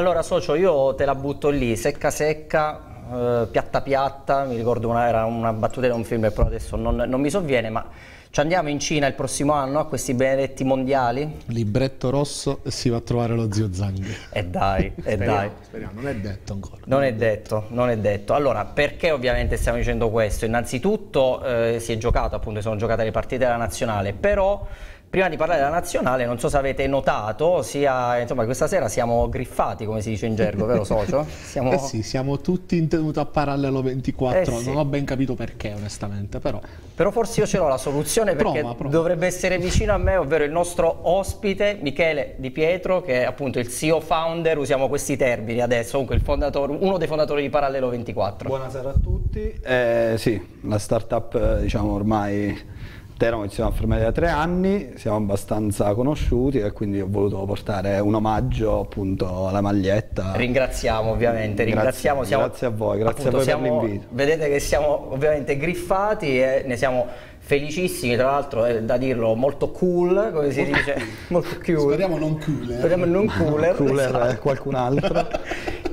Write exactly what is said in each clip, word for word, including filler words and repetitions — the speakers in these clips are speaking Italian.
Allora socio, io te la butto lì, secca secca, eh, piatta piatta, mi ricordo una, era una battuta di un film che però adesso non, non mi sovviene, ma ci andiamo in Cina il prossimo anno a questi benedetti mondiali? Libretto rosso e si va a trovare lo zio Zanghi. E dai, e dai. Speriamo, non è detto ancora. Non, non è detto, detto, non è detto. Allora, perché ovviamente stiamo dicendo questo? Innanzitutto eh, si è giocato, appunto, sono giocate le partite della nazionale, però... Prima di parlare della nazionale, non so se avete notato, sia, insomma, questa sera siamo griffati, come si dice in gergo, vero socio? Siamo... Eh sì, siamo tutti in tenuta a Parallelo ventiquattro, eh sì. Non ho ben capito perché onestamente, però... Però forse io ce l'ho la soluzione perché prova, prova. dovrebbe essere vicino a me, ovvero il nostro ospite Michele Di Pietro, che è appunto il C E O founder, usiamo questi termini adesso, comunque il fondatore, uno dei fondatori di Parallelo ventiquattro. Buonasera a tutti, eh, sì, la startup diciamo ormai... Teramo ci siamo fermati da tre anni, siamo abbastanza conosciuti e quindi ho voluto portare un omaggio appunto alla maglietta. Ringraziamo ovviamente, ringraziamo. Grazie, siamo, grazie a voi, grazie appunto, a voi siamo, per l'invito. Vedete che siamo ovviamente griffati e ne siamo felicissimi, tra l'altro è da dirlo molto cool, come si dice, molto cool. Speriamo non cooler. Speriamo non cooler. No, cooler esatto. È qualcun altro.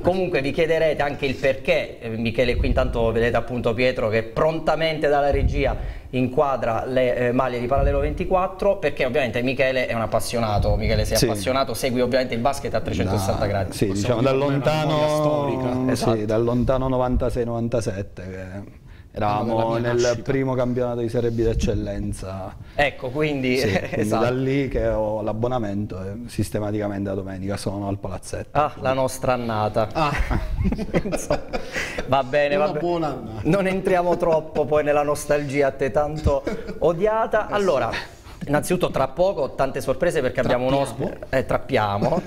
Comunque vi chiederete anche il perché, Michele qui intanto vedete appunto Pietro che prontamente dalla regia inquadra le eh, maglie di Parallelo ventiquattro, perché ovviamente Michele è un appassionato, Michele sei sì. appassionato, segui ovviamente il basket a trecentosessanta da, gradi. Sì, diciamo da lontano, esatto. sì, dal lontano novantasei novantasette, che eravamo nel primo campionato di Serie B d'eccellenza. Ecco, quindi, sì, quindi esatto. da lì che ho l'abbonamento e sistematicamente la domenica sono al palazzetto. Ah, quindi. La nostra annata. Ah. Va bene, va be buona annata. Non entriamo troppo poi nella nostalgia a te tanto odiata. Allora, innanzitutto tra poco tante sorprese perché trappiamo. abbiamo un ospite, eh, trappiamo.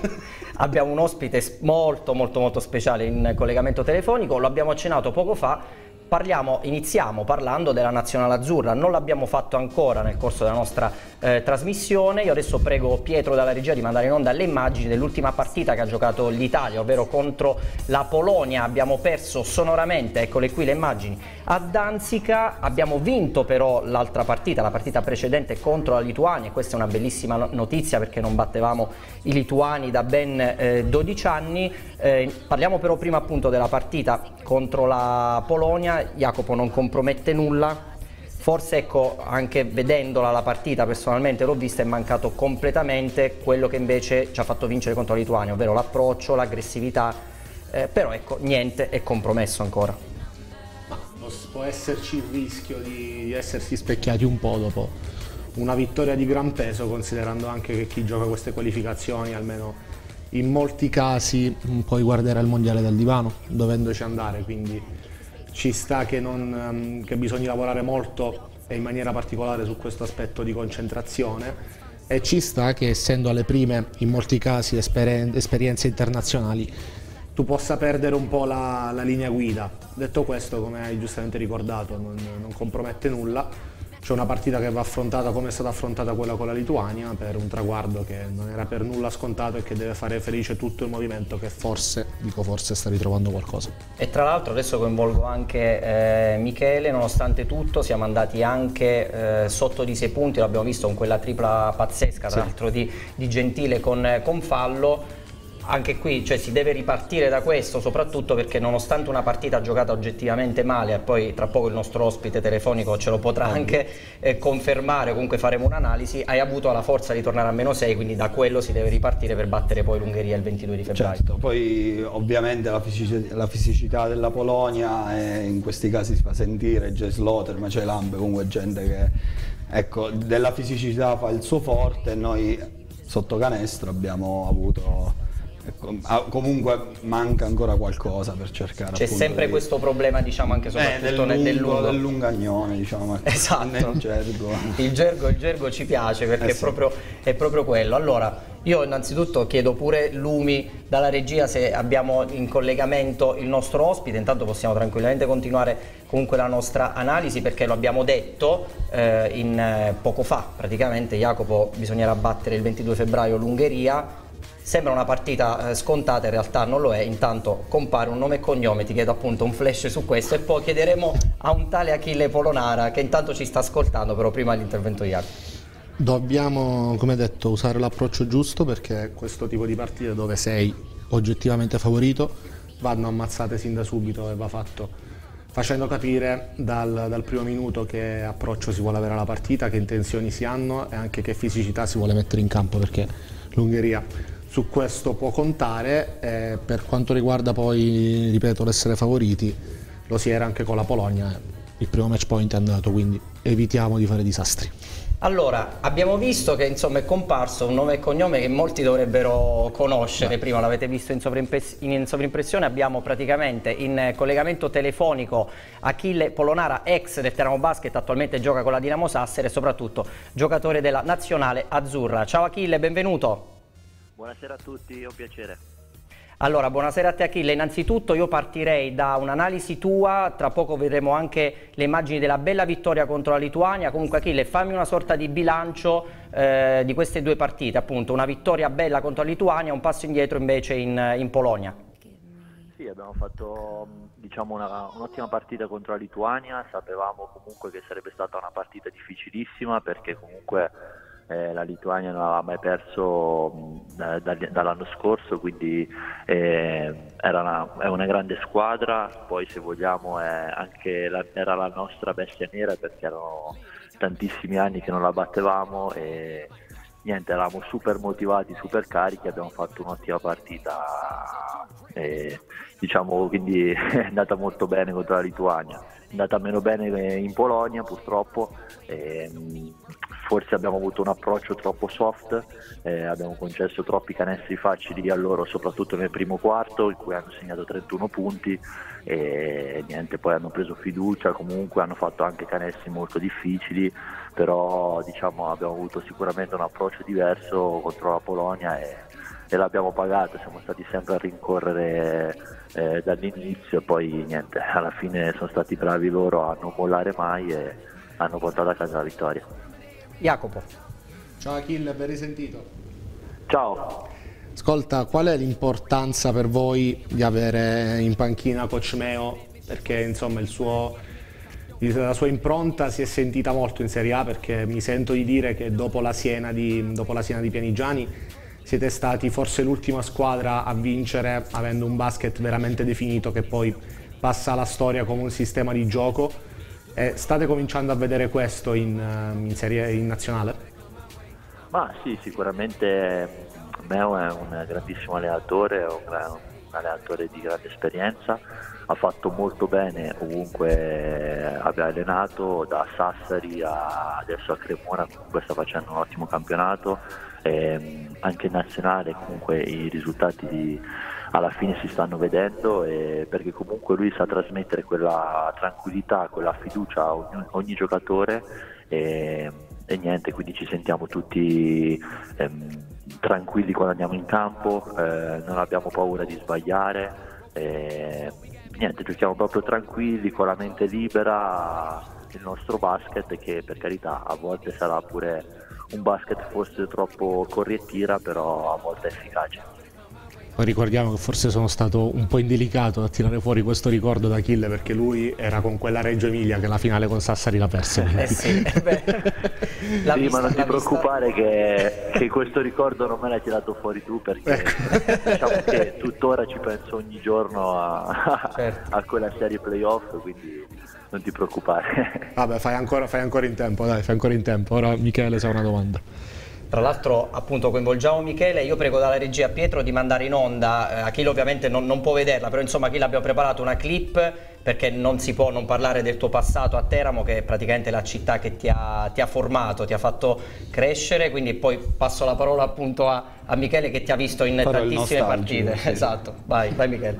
Abbiamo un ospite molto molto molto speciale in collegamento telefonico, lo abbiamo accennato poco fa. Parliamo, iniziamo parlando della Nazionale Azzurra, non l'abbiamo fatto ancora nel corso della nostra eh, trasmissione. Io adesso prego Pietro dalla regia di mandare in onda le immagini dell'ultima partita che ha giocato l'Italia, ovvero contro la Polonia. Abbiamo perso sonoramente, eccole qui le immagini, a Danzica. Abbiamo vinto però l'altra partita, la partita precedente contro la Lituania, e questa è una bellissima notizia perché non battevamo i lituani da ben eh, dodici anni. Eh, parliamo però prima appunto della partita contro la Polonia. Jacopo non compromette nulla, forse ecco anche vedendola la partita personalmente l'ho vista, è mancato completamente quello che invece ci ha fatto vincere contro la Lituania, ovvero l'approccio, l'aggressività, eh, però ecco niente è compromesso ancora. Ma può esserci il rischio di essersi specchiati un po' dopo una vittoria di gran peso, considerando anche che chi gioca queste qualificazioni almeno in molti casi poi guarderà il mondiale dal divano dovendoci andare, quindi ci sta che, non, che bisogna lavorare molto e in maniera particolare su questo aspetto di concentrazione, e ci sta che essendo alle prime in molti casi esperien esperienze internazionali tu possa perdere un po' la, la linea guida. Detto questo, come hai giustamente ricordato, non, non compromette nulla, c'è una partita che va affrontata come è stata affrontata quella con la Lituania, per un traguardo che non era per nulla scontato e che deve fare felice tutto il movimento che forse, dico forse, sta ritrovando qualcosa. E tra l'altro adesso coinvolgo anche eh, Michele, nonostante tutto siamo andati anche eh, sotto di sei punti, l'abbiamo visto con quella tripla pazzesca tra l'altro di, di Gentile con, con fallo. Anche qui cioè, si deve ripartire da questo, soprattutto perché nonostante una partita giocata oggettivamente male, e poi tra poco il nostro ospite telefonico ce lo potrà anche eh, confermare, comunque faremo un'analisi, hai avuto la forza di tornare a meno sei, quindi da quello si deve ripartire per battere poi l'Ungheria il ventidue di febbraio. Certo, poi ovviamente la, fisic la fisicità della Polonia eh, in questi casi si fa sentire, c'è Slotter, ma c'è Lambe, comunque gente che ecco, della fisicità fa il suo forte, e noi sotto canestro abbiamo avuto... Comunque manca ancora qualcosa per cercare. C'è sempre di... questo problema, diciamo, anche soprattutto eh, del lungo, del lungagnone, diciamo, esatto. Nel gergo. Il gergo, il gergo ci piace perché eh, è, sì. proprio, è proprio quello. Allora, io innanzitutto chiedo pure lumi dalla regia se abbiamo in collegamento il nostro ospite, intanto possiamo tranquillamente continuare comunque la nostra analisi perché lo abbiamo detto eh, in, eh, poco fa, praticamente Jacopo, bisognerà battere il ventidue febbraio l'Ungheria. Sembra una partita scontata, in realtà non lo è, intanto compare un nome e cognome, ti chiedo appunto un flash su questo e poi chiederemo a un tale Achille Polonara che intanto ci sta ascoltando, però prima l'intervento di Jacopo. Dobbiamo, come detto, usare l'approccio giusto perché questo tipo di partite dove sei oggettivamente favorito, vanno ammazzate sin da subito e va fatto, facendo capire dal, dal primo minuto che approccio si vuole avere alla partita, che intenzioni si hanno e anche che fisicità si vuole mettere in campo, perché l'Ungheria su questo può contare. E per quanto riguarda poi, ripeto, l'essere favoriti, lo si era anche con la Polonia, il primo match point è andato, quindi evitiamo di fare disastri. Allora, abbiamo visto che insomma è comparso un nome e cognome che molti dovrebbero conoscere. Beh, prima l'avete visto in, in sovrimpressione, abbiamo praticamente in collegamento telefonico Achille Polonara, ex del Teramo Basket, attualmente gioca con la Dinamo Sassari e soprattutto giocatore della Nazionale Azzurra. Ciao Achille, benvenuto. Buonasera a tutti, è un piacere. Allora, buonasera a te Achille, innanzitutto io partirei da un'analisi tua, tra poco vedremo anche le immagini della bella vittoria contro la Lituania. Comunque Achille, fammi una sorta di bilancio eh, di queste due partite, appunto una vittoria bella contro la Lituania, un passo indietro invece in, in Polonia. Sì, abbiamo fatto diciamo un'ottima partita contro la Lituania, sapevamo comunque che sarebbe stata una partita difficilissima perché comunque Eh, la Lituania non aveva mai perso mh, da, da, dall'anno scorso, quindi eh, era una, è una grande squadra. Poi se vogliamo è anche la, era la nostra bestia nera, perché erano tantissimi anni che non la battevamo e niente, eravamo super motivati, super carichi, abbiamo fatto un'ottima partita e, diciamo, quindi è andata molto bene contro la Lituania, è andata meno bene in Polonia purtroppo e, mh, forse abbiamo avuto un approccio troppo soft, eh, abbiamo concesso troppi canestri facili a loro, soprattutto nel primo quarto in cui hanno segnato trentuno punti e niente, poi hanno preso fiducia, comunque hanno fatto anche canestri molto difficili, però diciamo abbiamo avuto sicuramente un approccio diverso contro la Polonia e, e l'abbiamo pagato, siamo stati sempre a rincorrere eh, dall'inizio e poi niente, alla fine sono stati bravi loro a non mollare mai e hanno portato a casa la vittoria. Jacopo. Ciao Achille, ben risentito. Ciao. Ascolta, qual è l'importanza per voi di avere in panchina Coach Meo? Perché insomma il suo, la sua impronta si è sentita molto in Serie A, perché mi sento di dire che dopo la Siena di, dopo la Siena di Pianigiani siete stati forse l'ultima squadra a vincere avendo un basket veramente definito che poi passa alla storia come un sistema di gioco. Eh, state cominciando a vedere questo in, in serie in nazionale? Ma sì, sicuramente Meo è un grandissimo allenatore, un, un allenatore di grande esperienza, ha fatto molto bene ovunque abbia allenato, da Sassari a, adesso a Cremona, comunque sta facendo un ottimo campionato, e anche in nazionale comunque i risultati di alla fine si stanno vedendo, e perché comunque lui sa trasmettere quella tranquillità, quella fiducia a ogni, ogni giocatore e, e niente, quindi ci sentiamo tutti ehm, tranquilli quando andiamo in campo, eh, non abbiamo paura di sbagliare, eh, niente, giochiamo proprio tranquilli, con la mente libera il nostro basket, che per carità a volte sarà pure un basket forse troppo corriettiera, però a volte è efficace. Poi ricordiamo che forse sono stato un po' indelicato a tirare fuori questo ricordo da Achille, perché lui era con quella Reggio Emilia che la finale con Sassari la perse. Eh sì, beh, la sì vista, ma non ti preoccupare che, che questo ricordo non me l'hai tirato fuori tu, perché ecco, diciamo che tuttora ci penso ogni giorno a, certo, a quella serie playoff, quindi non ti preoccupare. Vabbè, fai ancora, fai ancora in tempo, dai, fai ancora in tempo. Ora Michele c'ha una domanda. Tra l'altro appunto coinvolgiamo Michele, io prego dalla regia Pietro di mandare in onda, eh, Achille ovviamente non, non può vederla, però insomma Achille abbiamo preparato una clip, perché non si può non parlare del tuo passato a Teramo, che è praticamente la città che ti ha, ti ha formato, ti ha fatto crescere, quindi poi passo la parola appunto a, a Michele che ti ha visto in però tantissime partite. Sì. Esatto, vai, vai Michele.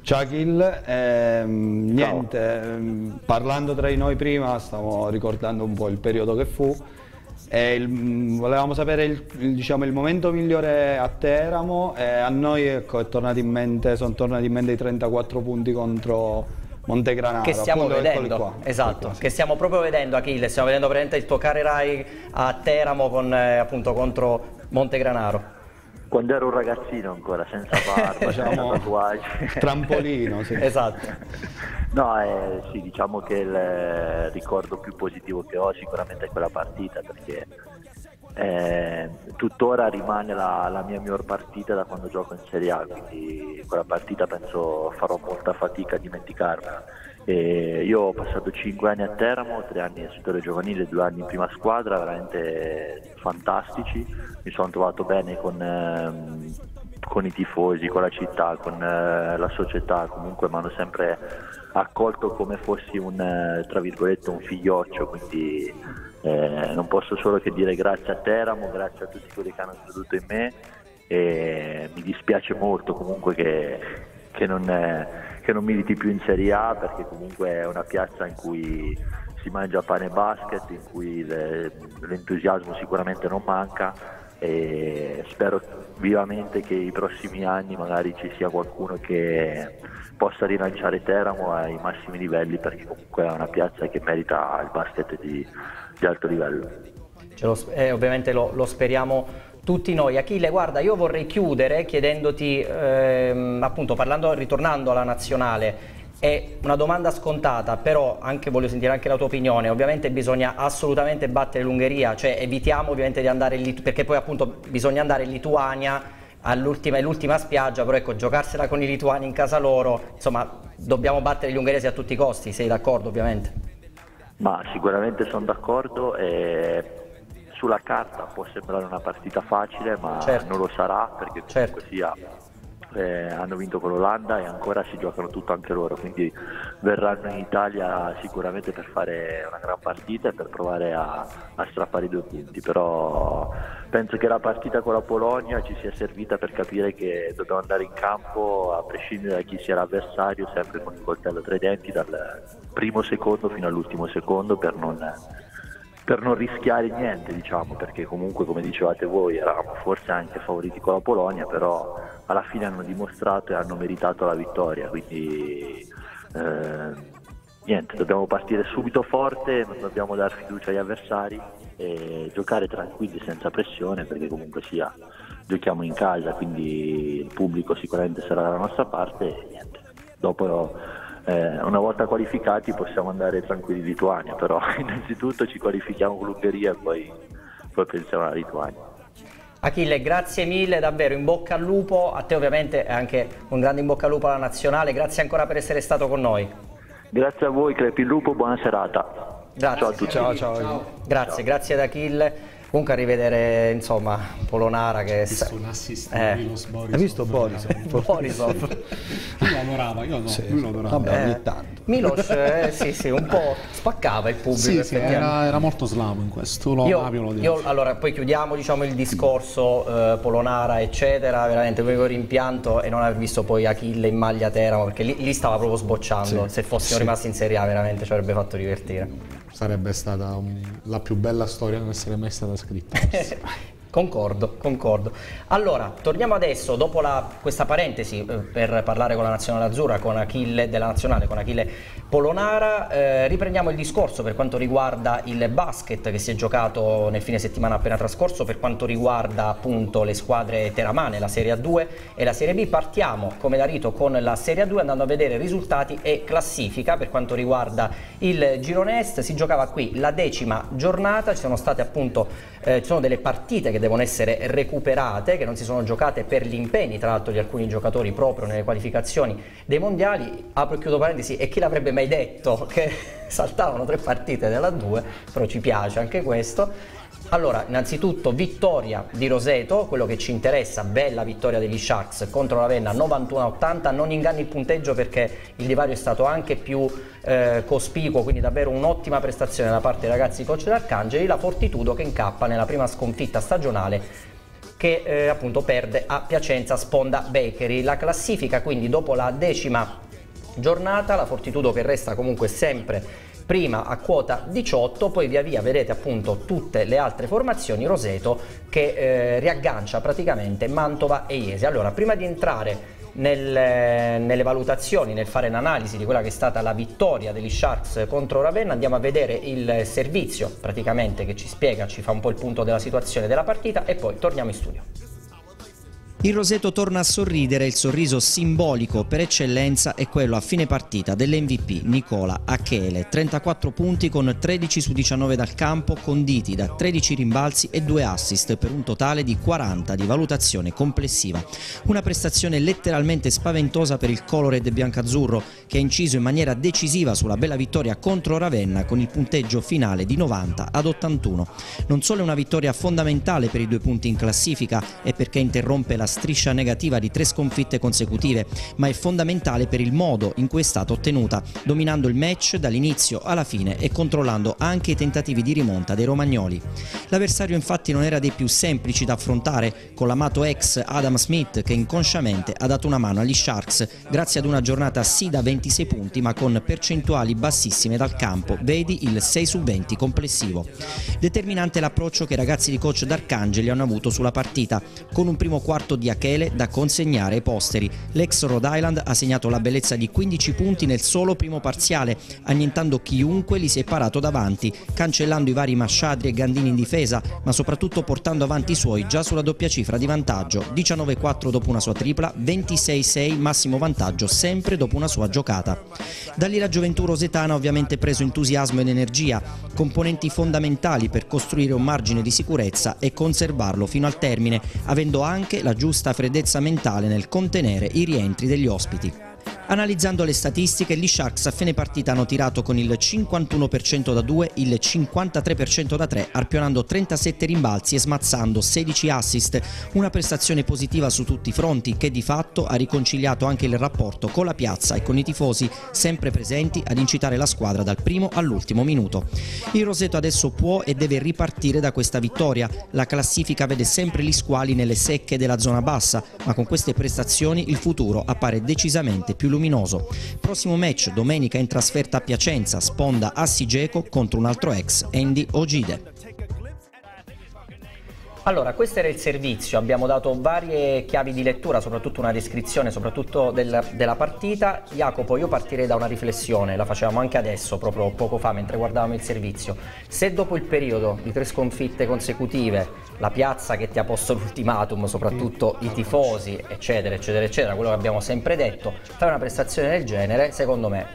Ciao Achille, eh, niente, Ciao. parlando tra di noi prima stavo ricordando un po' il periodo che fu. E il, volevamo sapere il, il, diciamo, il momento migliore a Teramo, e a noi ecco, è tornato in mente, sono tornati in mente i trentaquattro punti contro Montegranaro, che stiamo appunto, vedendo qua, esatto, qua, sì, che stiamo proprio vedendo Achille, stiamo vedendo praticamente il tuo carerai a Teramo con, eh, appunto contro Montegranaro. Quando ero un ragazzino ancora, senza barba, diciamo, tatuaggi. Trampolino, sì. Esatto. No, eh, sì, diciamo che il ricordo più positivo che ho sicuramente è quella partita, perché Eh, tuttora rimane la, la mia miglior partita da quando gioco in Serie A, quindi quella partita penso farò molta fatica a dimenticarla. E io ho passato cinque anni a Teramo, tre anni nel settore giovanile, due anni in prima squadra, veramente fantastici. Mi sono trovato bene con, ehm, con i tifosi, con la città, con eh, la società, comunque mi hanno sempre accolto come fossi un, tra virgolette, un figlioccio, quindi Eh, non posso solo che dire grazie a Teramo, grazie a tutti quelli che hanno creduto in me, e mi dispiace molto comunque che, che, non, che non militi più in Serie A, perché comunque è una piazza in cui si mangia pane e basket, in cui le, l'entusiasmo sicuramente non manca, e spero vivamente che i prossimi anni magari ci sia qualcuno che possa rilanciare Teramo ai massimi livelli, perché comunque è una piazza che merita il basket di di alto livello. Ce lo, eh, ovviamente lo, lo speriamo tutti noi. Achille, guarda, io vorrei chiudere chiedendoti, ehm, appunto parlando, ritornando alla nazionale, è una domanda scontata, però anche voglio sentire anche la tua opinione. Ovviamente bisogna assolutamente battere l'Ungheria, cioè evitiamo ovviamente di andare lì, perché poi appunto bisogna andare in Lituania all'ultima, è l'ultima spiaggia, però ecco, giocarsela con i lituani in casa loro, insomma dobbiamo battere gli ungheresi a tutti i costi. Sei d'accordo ovviamente? Ma sicuramente sono d'accordo, e sulla carta può sembrare una partita facile, ma certo, non lo sarà, perché comunque certo, sia eh, hanno vinto con l'Olanda e ancora si giocano tutto anche loro, quindi verranno in Italia sicuramente per fare una gran partita e per provare a, a strappare i due punti. Però penso che la partita con la Polonia ci sia servita per capire che dobbiamo andare in campo a prescindere da chi sia l'avversario, sempre con il coltello tra i denti, dal primo secondo fino all'ultimo secondo, per non, per non rischiare niente, diciamo, perché comunque, come dicevate voi, eravamo forse anche favoriti con la Polonia, però alla fine hanno dimostrato e hanno meritato la vittoria, quindi eh, niente, dobbiamo partire subito forte, non dobbiamo dar fiducia agli avversari e giocare tranquilli, senza pressione, perché comunque sia giochiamo in casa, quindi il pubblico sicuramente sarà dalla nostra parte, e niente, dopo eh, una volta qualificati possiamo andare tranquilli in Lituania, però innanzitutto ci qualifichiamo con l'Ungheria e poi, poi pensiamo alla Lituania. Achille, grazie mille davvero, in bocca al lupo a te ovviamente, e anche un grande in bocca al lupo alla nazionale, grazie ancora per essere stato con noi. Grazie a voi, crepi il lupo, buona serata. Grazie, ciao a tutti. Ciao, ciao. Ciao. Grazie, ciao. Grazie ad Achille. Comunque a rivedere, insomma, Polonara che... Visto un assist eh. Milos Borisov. Hai visto Borisov? Borisov. Lui lo adorava, io no, sì, lui lo adorava. Vabbè, eh. ogni tanto. Milos, eh, sì, sì, un po' spaccava il pubblico. Sì, sì, era, era molto slavo in questo. Lo io, lo io, allora, poi chiudiamo, diciamo, il discorso eh, Polonara, eccetera. Veramente, l'unico rimpianto è non aver visto poi Achille in maglia Teramo, perché lì, lì stava proprio sbocciando. Sì. Se fossimo sì. rimasti in Serie A, veramente ci avrebbe fatto divertire. Sarebbe stata um, la più bella storia che non sarebbe mai stata scritta. Concordo, concordo. Allora, torniamo adesso, dopo la, questa parentesi, per parlare con la Nazionale Azzurra, con Achille della Nazionale, con Achille Polonara, eh, riprendiamo il discorso per quanto riguarda il basket che si è giocato nel fine settimana appena trascorso, per quanto riguarda appunto le squadre teramane, la Serie A due e la Serie B. Partiamo, come da rito, con la Serie A due, andando a vedere risultati e classifica. Per quanto riguarda il girone est, si giocava qui la decima giornata, ci sono state appunto, eh, ci sono delle partite che devono essere recuperate, che non si sono giocate per gli impegni tra l'altro di alcuni giocatori proprio nelle qualificazioni dei mondiali. Apro e chiudo parentesi, e chi l'avrebbe mai detto che saltavano tre partite della due, però ci piace anche questo. Allora, innanzitutto vittoria di Roseto, quello che ci interessa, bella vittoria degli Sharks contro Ravenna novantuno a ottanta, non inganni il punteggio perché il divario è stato anche più eh, cospicuo, quindi davvero un'ottima prestazione da parte dei ragazzi di coach d'Arcangeli. La Fortitudo che incappa nella prima sconfitta stagionale, che eh, appunto perde a Piacenza Sponda Bakery. La classifica quindi dopo la decima giornata, la Fortitudo che resta comunque sempre prima a quota diciotto, poi via via vedete appunto tutte le altre formazioni, Roseto che eh, riaggancia praticamente Mantova e Iesi. Allora, prima di entrare nel, nelle valutazioni, nel fare un'analisi di quella che è stata la vittoria degli Sharks contro Ravenna, andiamo a vedere il servizio praticamente che ci spiega, ci fa un po' il punto della situazione della partita e poi torniamo in studio. Il Roseto torna a sorridere, il sorriso simbolico per eccellenza è quello a fine partita dell'M V P Nicola Akele, trentaquattro punti con tredici su diciannove dal campo, conditi da tredici rimbalzi e due assist per un totale di quaranta di valutazione complessiva. Una prestazione letteralmente spaventosa per il colored biancazzurro, che ha inciso in maniera decisiva sulla bella vittoria contro Ravenna con il punteggio finale di novanta ad ottantuno. Non solo è una vittoria fondamentale per i due punti in classifica e perché interrompe la striscia negativa di tre sconfitte consecutive, ma è fondamentale per il modo in cui è stata ottenuta, dominando il match dall'inizio alla fine e controllando anche i tentativi di rimonta dei romagnoli. L'avversario infatti non era dei più semplici da affrontare, con l'amato ex Adam Smith che inconsciamente ha dato una mano agli Sharks grazie ad una giornata sì da ventisei punti ma con percentuali bassissime dal campo, vedi il sei su venti complessivo. Determinante l'approccio che i ragazzi di coach D'Arcangeli hanno avuto sulla partita, con un primo quarto di Akele da consegnare ai posteri. L'ex Rhode Island ha segnato la bellezza di quindici punti nel solo primo parziale, annientando chiunque li si è parato davanti, cancellando i vari Masciadri e Gandini in difesa, ma soprattutto portando avanti i suoi già sulla doppia cifra di vantaggio, diciannove quattro dopo una sua tripla, ventisei sei massimo vantaggio sempre dopo una sua giocata. Da lì la gioventù rosetana ha ovviamente preso entusiasmo ed energia, componenti fondamentali per costruire un margine di sicurezza e conservarlo fino al termine, avendo anche la giusta freddezza mentale nel contenere i rientri degli ospiti. Analizzando le statistiche, gli Sharks a fine partita hanno tirato con il cinquantuno per cento da due, il cinquantatré per cento da tre, arpionando trentasette rimbalzi e smazzando sedici assist, una prestazione positiva su tutti i fronti che di fatto ha riconciliato anche il rapporto con la piazza e con i tifosi, sempre presenti ad incitare la squadra dal primo all'ultimo minuto. Il Roseto adesso può e deve ripartire da questa vittoria, la classifica vede sempre gli squali nelle secche della zona bassa, ma con queste prestazioni il futuro appare decisamente più luminoso. Prossimo match domenica in trasferta a Piacenza, sponda Assigeco contro un altro ex, Andy Ogide. Allora, questo era il servizio, abbiamo dato varie chiavi di lettura, soprattutto una descrizione soprattutto del, della partita. Jacopo, io partirei da una riflessione, la facevamo anche adesso, proprio poco fa mentre guardavamo il servizio. Se dopo il periodo di tre sconfitte consecutive, la piazza che ti ha posto l'ultimatum, soprattutto i tifosi, eccetera, eccetera, eccetera, quello che abbiamo sempre detto, fai una prestazione del genere, secondo me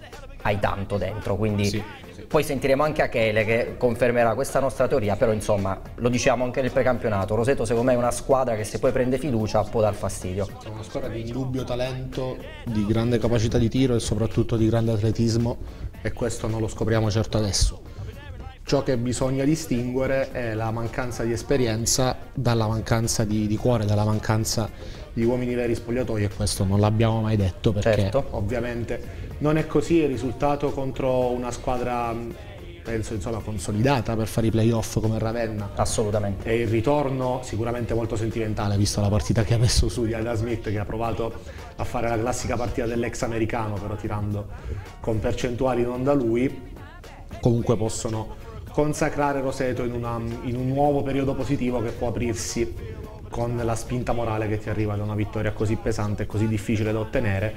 hai tanto dentro, quindi... Sì. Poi sentiremo anche Akele che confermerà questa nostra teoria, però insomma lo diciamo anche nel precampionato, Roseto secondo me è una squadra che se poi prende fiducia può dar fastidio. È una squadra di indubbio talento, di grande capacità di tiro e soprattutto di grande atletismo, e questo non lo scopriamo certo adesso. Ciò che bisogna distinguere è la mancanza di esperienza dalla mancanza di, di cuore, dalla mancanza di uomini veri spogliatoi, e questo non l'abbiamo mai detto perché certo. Ovviamente non è così. Il risultato contro una squadra penso insomma consolidata per fare i playoff come Ravenna, assolutamente, e il ritorno sicuramente molto sentimentale, visto la partita che ha messo su di Adam Smith, che ha provato a fare la classica partita dell'ex americano però tirando con percentuali non da lui. Comunque possono consacrare Roseto in, una, in un nuovo periodo positivo che può aprirsi con la spinta morale che ti arriva da una vittoria così pesante e così difficile da ottenere,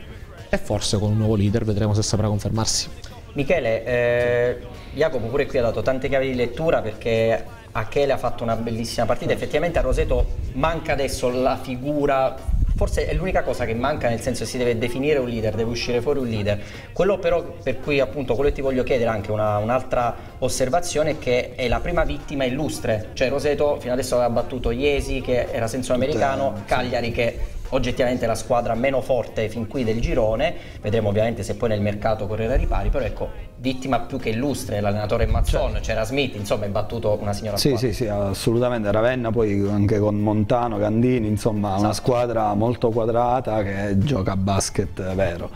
e forse con un nuovo leader vedremo se saprà confermarsi. Michele, eh, Jacopo pure qui ha dato tante chiavi di lettura perché Akele ha fatto una bellissima partita, effettivamente a Roseto manca adesso la figura... Forse è l'unica cosa che manca, nel senso che si deve definire un leader, deve uscire fuori un leader. Quello però per cui appunto quello che ti voglio chiedere anche un'altra osservazione, che è la prima vittima illustre, cioè Roseto fino adesso aveva battuto Iesi che era senso americano, Cagliari che oggettivamente è la squadra meno forte fin qui del girone, vedremo ovviamente se poi nel mercato correrà ai pari, però ecco vittima più che illustre l'allenatore Mazzon, c'era Smith, insomma è battuto una signora sì, squadra. Sì, sì, assolutamente, Ravenna poi anche con Montano, Gandini, insomma esatto. Una squadra molto quadrata che gioca a basket vero.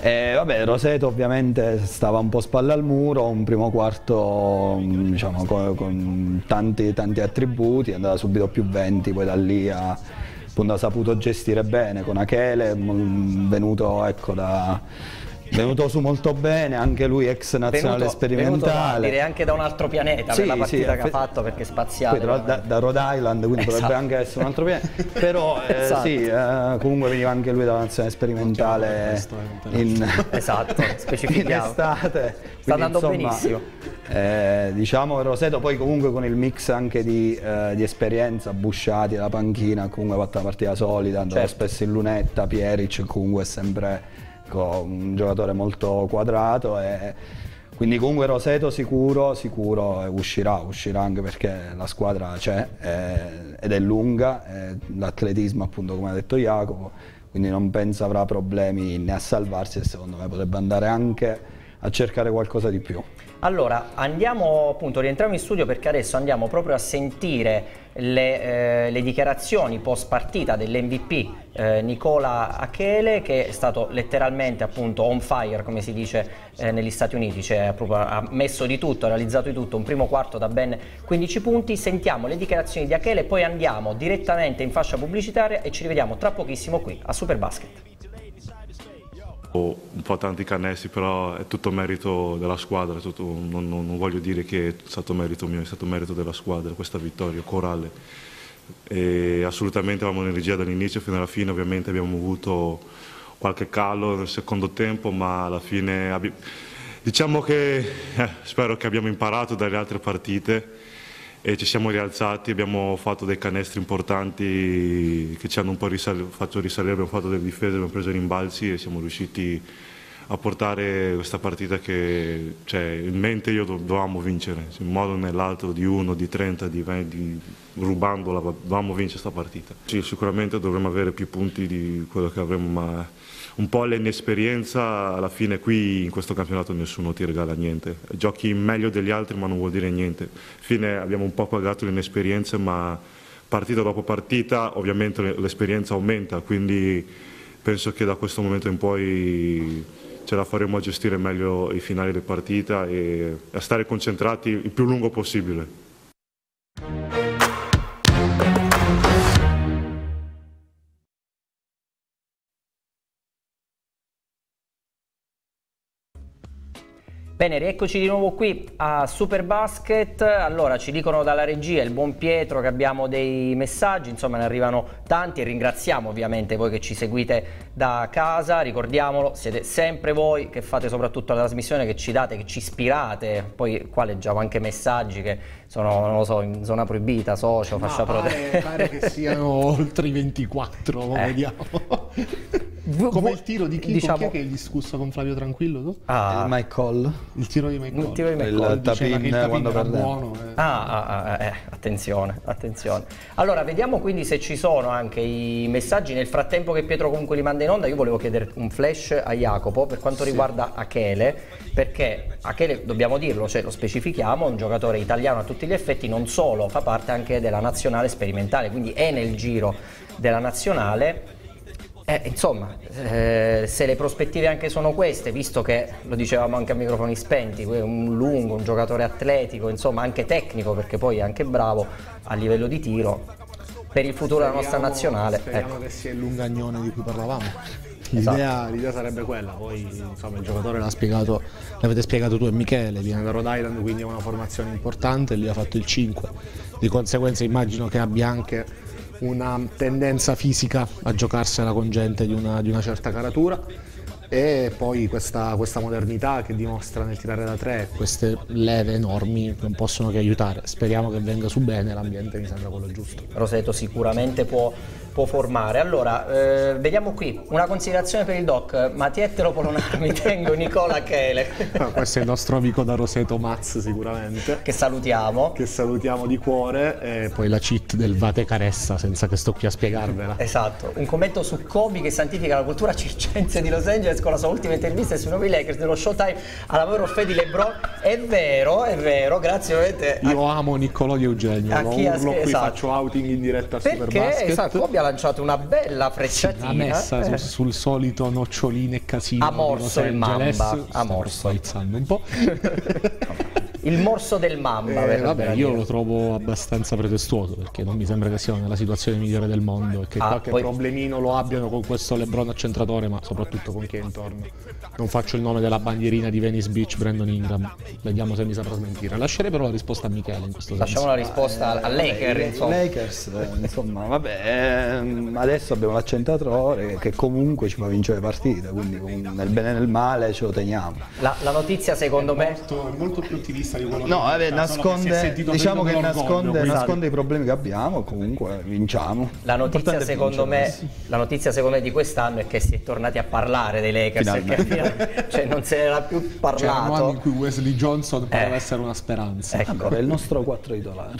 E vabbè, Roseto ovviamente stava un po' spalle al muro, un primo quarto diciamo con, con tanti, tanti attributi, è andata subito più venti, poi da lì ha saputo gestire bene con Akele, venuto ecco da... Venuto su molto bene, anche lui ex nazionale venuto, sperimentale. Venuto da, anche da un altro pianeta sì, per la partita sì, che ha fatto, perché è spaziale. Da, da Rhode Island, quindi esatto. Potrebbe anche essere un altro pianeta. Però eh, esatto. Sì, eh, comunque veniva anche lui da una nazionale sperimentale in, esatto, specifichiamo. In estate. Quindi, sta andando insomma, benissimo. eh, diciamo Roseto poi comunque con il mix anche di, eh, di esperienza, Busciati alla panchina, comunque ha fatto una partita solida, andava certo. spesso in lunetta, Pieric comunque è sempre un giocatore molto quadrato e quindi comunque Roseto sicuro, sicuro uscirà, uscirà anche perché la squadra c'è eh, ed è lunga, eh, l'atletismo appunto come ha detto Jacopo, quindi non penso avrà problemi né a salvarsi e secondo me potrebbe andare anche a cercare qualcosa di più. Allora andiamo appunto, rientriamo in studio perché adesso andiamo proprio a sentire le, eh, le dichiarazioni post partita dell'M V P eh, Nicola Akele, che è stato letteralmente appunto on fire come si dice eh, negli Stati Uniti, cioè, proprio ha messo di tutto, ha realizzato di tutto, un primo quarto da ben quindici punti. Sentiamo le dichiarazioni di Akele, poi andiamo direttamente in fascia pubblicitaria e ci rivediamo tra pochissimo qui a Superbasket. Un po' tanti canestri, però è tutto merito della squadra, tutto, non, non, non voglio dire che è stato merito mio, è stato merito della squadra, questa vittoria corale. E assolutamente avevamo energia dall'inizio fino alla fine, ovviamente abbiamo avuto qualche calo nel secondo tempo, ma alla fine diciamo che eh, spero che abbiamo imparato dalle altre partite e ci siamo rialzati, abbiamo fatto dei canestri importanti che ci hanno un po' risal fatto risalire, abbiamo fatto delle difese, abbiamo preso rimbalzi e siamo riusciti a portare questa partita che cioè, in mente io dov dovevamo vincere, in un modo o nell'altro, di uno, di trenta, di venti, rubandola, dovevamo vincere questa partita. Sì, sicuramente dovremmo avere più punti di quello che avremo, ma un po' l'inesperienza, alla fine qui in questo campionato nessuno ti regala niente, giochi meglio degli altri ma non vuol dire niente, alla fine abbiamo un po' pagato l'inesperienza, ma partita dopo partita ovviamente l'esperienza aumenta, quindi penso che da questo momento in poi ce la faremo a gestire meglio i finali delle partite e a stare concentrati il più lungo possibile. Bene, rieccoci di nuovo qui a Superbasket. Allora ci dicono dalla regia, il buon Pietro, che abbiamo dei messaggi, insomma ne arrivano tanti e ringraziamo ovviamente voi che ci seguite da casa, ricordiamolo, siete sempre voi che fate soprattutto la trasmissione, che ci date, che ci ispirate, poi qua leggiamo anche messaggi che sono, non lo so, in zona proibita, socio, ma fascia protetta. Pare, pare che siano oltre i ventiquattro, eh. vediamo. Come il tiro di chi, diciamo... chi è che è discusso con Flavio Tranquillo? Tu? Ah, il Michael. Il tiro di Michael. Il tiro di Michael. Il tapin, che il tapin era buono. Eh. Ah, ah, ah eh, attenzione, attenzione. Allora, vediamo quindi se ci sono anche i messaggi. Nel frattempo che Pietro comunque li manda in onda, io volevo chiedere un flash a Jacopo per quanto sì. riguarda Akele, perché Akele, dobbiamo dirlo, cioè lo specifichiamo, è un giocatore italiano a tutti gli effetti, non solo, fa parte anche della nazionale sperimentale, quindi è nel giro della nazionale. Eh, insomma, eh, se le prospettive anche sono queste, visto che lo dicevamo anche a microfoni spenti, un lungo, un giocatore atletico, insomma anche tecnico, perché poi è anche bravo a livello di tiro, per il futuro speriamo, della nostra nazionale. Speriamo ecco. che sia il lungagnone di cui parlavamo. L'idea esatto. sarebbe quella, poi insomma il giocatore l'ha spiegato, l'avete spiegato tu e Michele, viene da Rhode Island, quindi è una formazione importante, lì ha fatto il cinque, di conseguenza immagino che abbia anche una tendenza fisica a giocarsela con gente di una, di una certa caratura, e poi questa, questa modernità che dimostra nel tirare da tre, queste leve enormi non possono che aiutare. Speriamo che venga su bene, l'ambiente mi sembra quello giusto. Roseto sicuramente può, può formare. Allora, eh, vediamo qui, una considerazione per il doc, Mattietelo Polonara, mi tengo Nicola Akele. Questo è il nostro amico da Roseto, Maz sicuramente. Che salutiamo. Che salutiamo di cuore. E poi la cheat del Vate Caressa, senza che sto qui a spiegarvela. Esatto, un commento su Kobe che santifica la cultura circense di Los Angeles con la sua ultima intervista sui nuovi Lakers dello Showtime alla Power of Fame di LeBron. È vero, è vero, grazie ovviamente. Io a... amo Niccolò Di Eugenio, a chi urlo qui, esatto. faccio outing in diretta a Superbasket. Esatto, tu abbia lanciato una bella frecciatina. Sì, messa eh. sul, sul solito noccioline e casino. A morso il Mamba, a morso. Alzando un po'. Il morso del Mamba. Eh, vabbè, io lo trovo abbastanza pretestuoso, perché non mi sembra che sia nella situazione migliore del mondo e che ah, qualche poi... problemino lo abbiano con questo LeBron accentratore, ma soprattutto con chi è intorno. Non faccio il nome della bandierina di Venice Beach, Brandon Ingram, vediamo se mi saprà smentire. Lascerei però la risposta a Michele in questo senso. Lasciamo la risposta eh, a Lakers, insomma. Lakers, insomma, vabbè, adesso abbiamo l'accentratore che comunque ci fa vincere le partite, quindi nel bene e nel male ce lo teniamo. La, la notizia secondo è me molto, molto più utilissima intervista di quello no, che vabbè, nasconde, che diciamo che nasconde, nasconde i problemi che abbiamo, comunque vinciamo. La notizia, secondo me, la notizia secondo me di quest'anno è che si è tornati a parlare dei Lakers, perché, cioè, non se n'era più parlato. C'era un anno in cui Wesley Johnson eh. poteva essere una speranza. Ecco, allora, il nostro quattro titolare.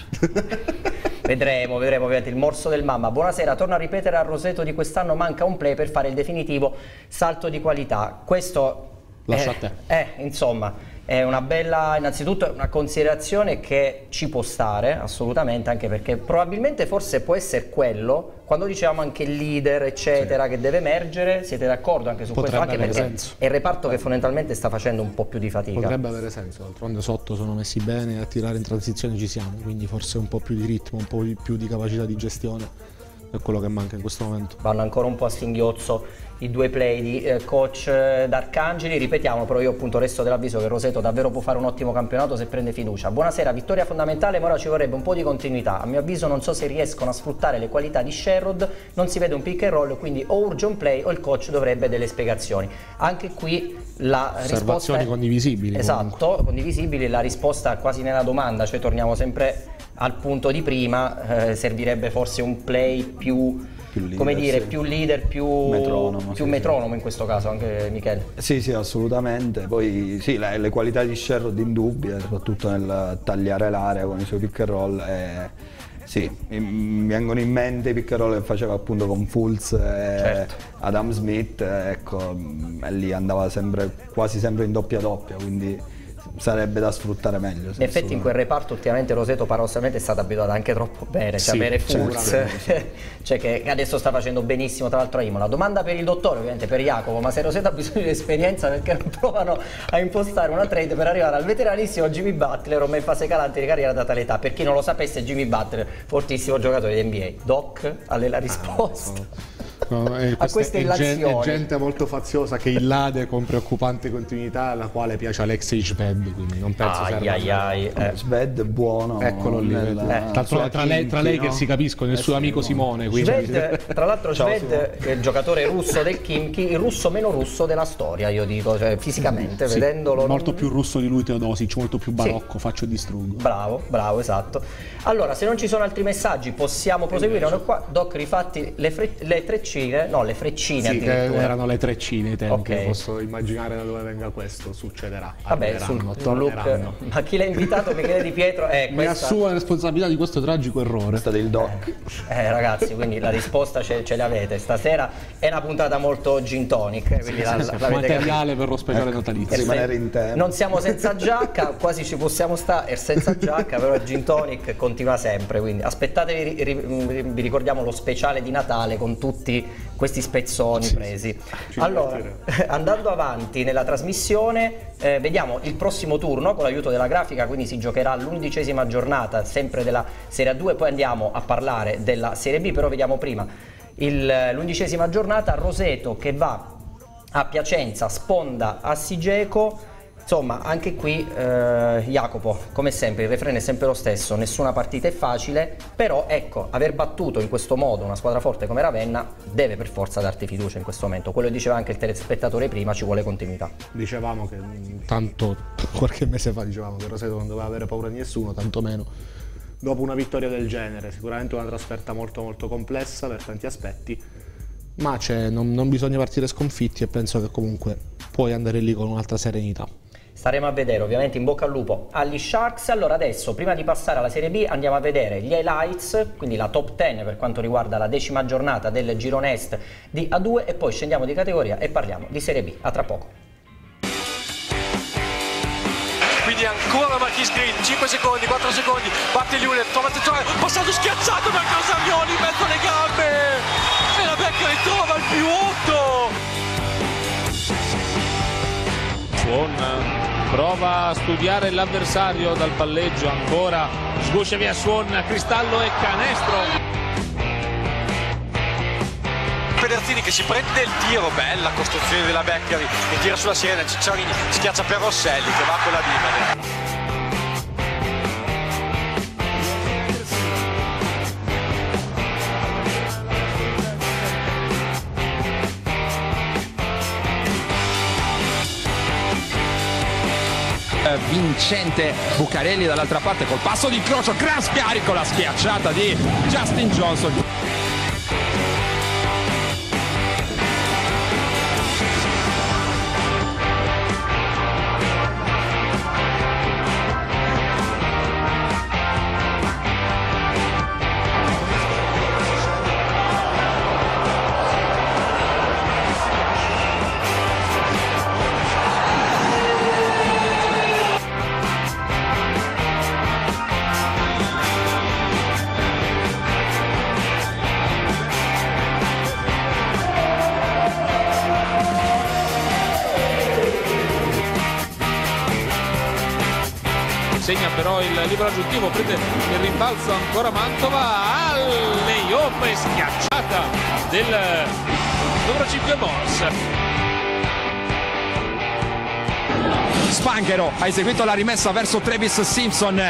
Vedremo, vedremo ovviamente il morso del mamma. Buonasera, torno a ripetere, a Roseto di quest'anno manca un play per fare il definitivo salto di qualità. Questo lascia a te. Eh, insomma, è una bella, innanzitutto una considerazione che ci può stare assolutamente, anche perché probabilmente forse può essere quello, quando dicevamo anche il leader eccetera, sì, che deve emergere. Siete d'accordo anche su potrebbe questo? Anche perché senso. È il reparto che fondamentalmente sta facendo un po' più di fatica. Potrebbe avere senso, d'altronde sotto sono messi bene, a tirare in transizione ci siamo, quindi forse un po' più di ritmo, un po' più di capacità di gestione è quello che manca in questo momento. Vanno ancora un po' a singhiozzo i due play di eh, coach D'Arcangeli. Ripetiamo, però io appunto resto dell'avviso che Roseto davvero può fare un ottimo campionato se prende fiducia. Buonasera, vittoria fondamentale, ma ora ci vorrebbe un po' di continuità. A mio avviso non so se riescono a sfruttare le qualità di Sherrod, non si vede un pick and roll, quindi o urge un play o il coach dovrebbe delle spiegazioni. Anche qui la risposta è... condivisibili. Esatto, comunque. Condivisibili, la risposta quasi nella domanda, cioè torniamo sempre al punto di prima, eh, servirebbe forse un play più, più leader, come dire, sì, più leader, più metronomo, più sì, metronomo sì. In questo caso anche Michele. Sì, sì, assolutamente. Poi sì, le, le qualità di Sherrod indubbie, soprattutto nel tagliare l'area con i suoi pick and roll. E, sì, mi vengono in mente i pick and roll che faceva appunto con Fultz e certo. Adam Smith, ecco, e lì andava sempre, quasi sempre in doppia doppia, quindi sarebbe da sfruttare meglio. In effetti in quel reparto ultimamente Roseto paradossalmente è stata abituata anche troppo bene, cioè sì, avere Fultz, sì. Cioè che adesso sta facendo benissimo tra l'altro a Imola. Domanda per il dottore, ovviamente per Jacopo, ma se Roseto ha bisogno di esperienza, perché non provano a impostare una trade per arrivare al veteranissimo Jimmy Butler, ormai in fase calante di carriera data l'età? Per chi non lo sapesse, Jimmy Butler, fortissimo giocatore di N B A. Doc, a lei la risposta. Ah, no, eh, a queste è gente, è gente molto faziosa che illade con preoccupante continuità, la quale piace Alexei Sved, quindi non penso ai ai ai, eh. Sved è buono, eccolo lì nella... eh. tra, tra, tra lei, tra lei no? Che si capiscono, il suo amico Simone, quindi. Sved, tra l'altro Sved è il giocatore russo del Kimchi, il russo meno russo della storia, io dico, cioè, fisicamente sì, vedendolo molto non... più russo di lui Teodosic, molto più barocco, sì. Faccio e distruggo, bravo, bravo, esatto. Allora, se non ci sono altri messaggi possiamo proseguire. Allora, qua Doc, rifatti le, le tre C, no, le freccine, sì, erano le treccine, okay. Posso immaginare da dove venga questo, succederà. Vabbè, sul torneranno. Ma chi l'ha invitato? Michele Di Pietro è eh, questa... assuma la responsabilità di questo tragico errore. È stato il Doc. Eh, eh ragazzi, quindi la risposta ce, ce l'avete stasera. È una puntata molto gin tonic, quindi sì, la, sì, la, sì, la materiale per lo speciale, ecco, natalizio. Rimanere in tempo. Non siamo senza giacca, quasi ci possiamo stare senza giacca, però il gin tonic continua sempre, quindi aspettatevi, ri, ri, vi ricordiamo lo speciale di Natale con tutti questi spezzoni, sì, presi. Sì, allora, andando avanti nella trasmissione, eh, vediamo il prossimo turno con l'aiuto della grafica, quindi si giocherà l'undicesima giornata sempre della Serie A due, poi andiamo a parlare della Serie B, però vediamo prima l'undicesima giornata, Roseto che va a Piacenza, sponda a Sigeco. Insomma, anche qui eh, Jacopo, come sempre, il refrain è sempre lo stesso, nessuna partita è facile, però ecco, aver battuto in questo modo una squadra forte come Ravenna deve per forza darti fiducia in questo momento. Quello diceva anche il telespettatore prima, ci vuole continuità. Dicevamo che tanto qualche mese fa dicevamo che Roseto non doveva avere paura di nessuno, tantomeno dopo una vittoria del genere. Sicuramente una trasferta molto molto complessa per tanti aspetti, ma non, non bisogna partire sconfitti e penso che comunque puoi andare lì con un'altra serenità. Staremo a vedere, ovviamente in bocca al lupo agli Sharks. Allora adesso, prima di passare alla Serie B, andiamo a vedere gli highlights, quindi la top dieci per quanto riguarda la decima giornata del girone est di A due, e poi scendiamo di categoria e parliamo di Serie B. A tra poco. Quindi ancora Marquis Green, cinque secondi, quattro secondi, batte Liulet, trova il titolare, passaggio schiacciato per Casagnoli in mezzo alle gambe, e la vecchia ritrova il più otto. Buon prova a studiare l'avversario dal palleggio, ancora sguscia via Swan, Cristallo e canestro. Pederzini che si prende il tiro, bella costruzione della Beccari, e tira sulla sirena, Cicciarini schiaccia per Rosselli che va con la Dimane. vincente. Bucarelli dall'altra parte col passo di incrocio, gran scarico, la schiacciata di Justin Johnson. Segna però il libero aggiuntivo, prende il rimbalzo ancora Mantova al layup e schiacciata del numero cinque Morse. Spanghero ha eseguito la rimessa verso Travis Simpson,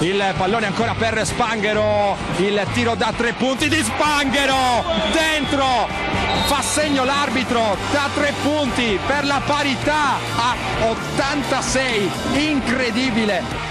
il pallone ancora per Spanghero, il tiro da tre punti di Spanghero, dentro, fa segno l'arbitro, da tre punti per la parità a ottantasei, incredibile!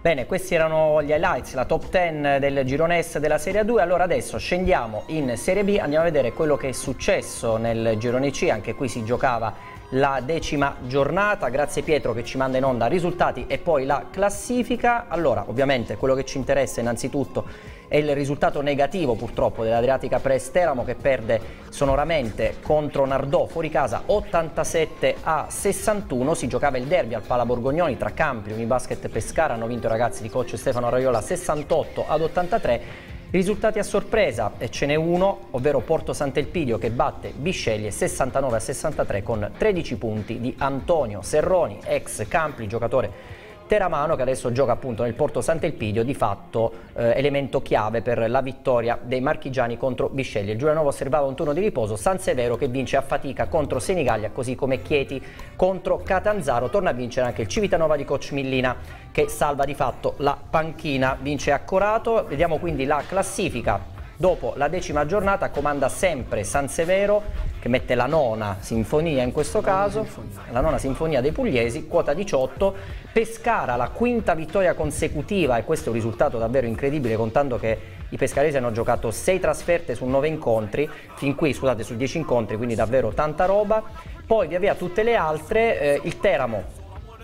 Bene, questi erano gli highlights, la top dieci del girone S della Serie A due. Allora adesso scendiamo in Serie B, andiamo a vedere quello che è successo nel girone C, anche qui si giocava la decima giornata. Grazie Pietro che ci manda in onda risultati e poi la classifica. Allora, ovviamente quello che ci interessa innanzitutto è il risultato negativo purtroppo dell'Adriatica Press Teramo, che perde sonoramente contro Nardò fuori casa ottantasette a sessantuno. Si giocava il derby al Pala Borgognoni tra Campri, Unibasket e Pescara. Hanno vinto i ragazzi di coach Stefano Raiola sessantotto ad ottantatré. Risultati a sorpresa, e ce n'è uno, ovvero Porto Sant'Elpidio che batte Bisceglie sessantanove a sessantatré con tredici punti di Antonio Serroni, ex Campli, giocatore teramano che adesso gioca appunto nel Porto Sant'Elpidio, di fatto eh, elemento chiave per la vittoria dei marchigiani contro Bisceglie. Il Giulianova osservava un turno di riposo, San Severo che vince a fatica contro Senigallia, così come Chieti contro Catanzaro. Torna a vincere anche il Civitanova di coach Millina che salva di fatto la panchina, vince a Corato. Vediamo quindi la classifica. Dopo la decima giornata comanda sempre San Severo, che mette la nona sinfonia in questo caso, la nona sinfonia dei pugliesi, quota diciotto. Pescara, la quinta vittoria consecutiva, e questo è un risultato davvero incredibile contando che i pescaresi hanno giocato sei trasferte su nove incontri, fin qui scusate su dieci incontri, quindi davvero tanta roba. Poi via via tutte le altre, eh, il Teramo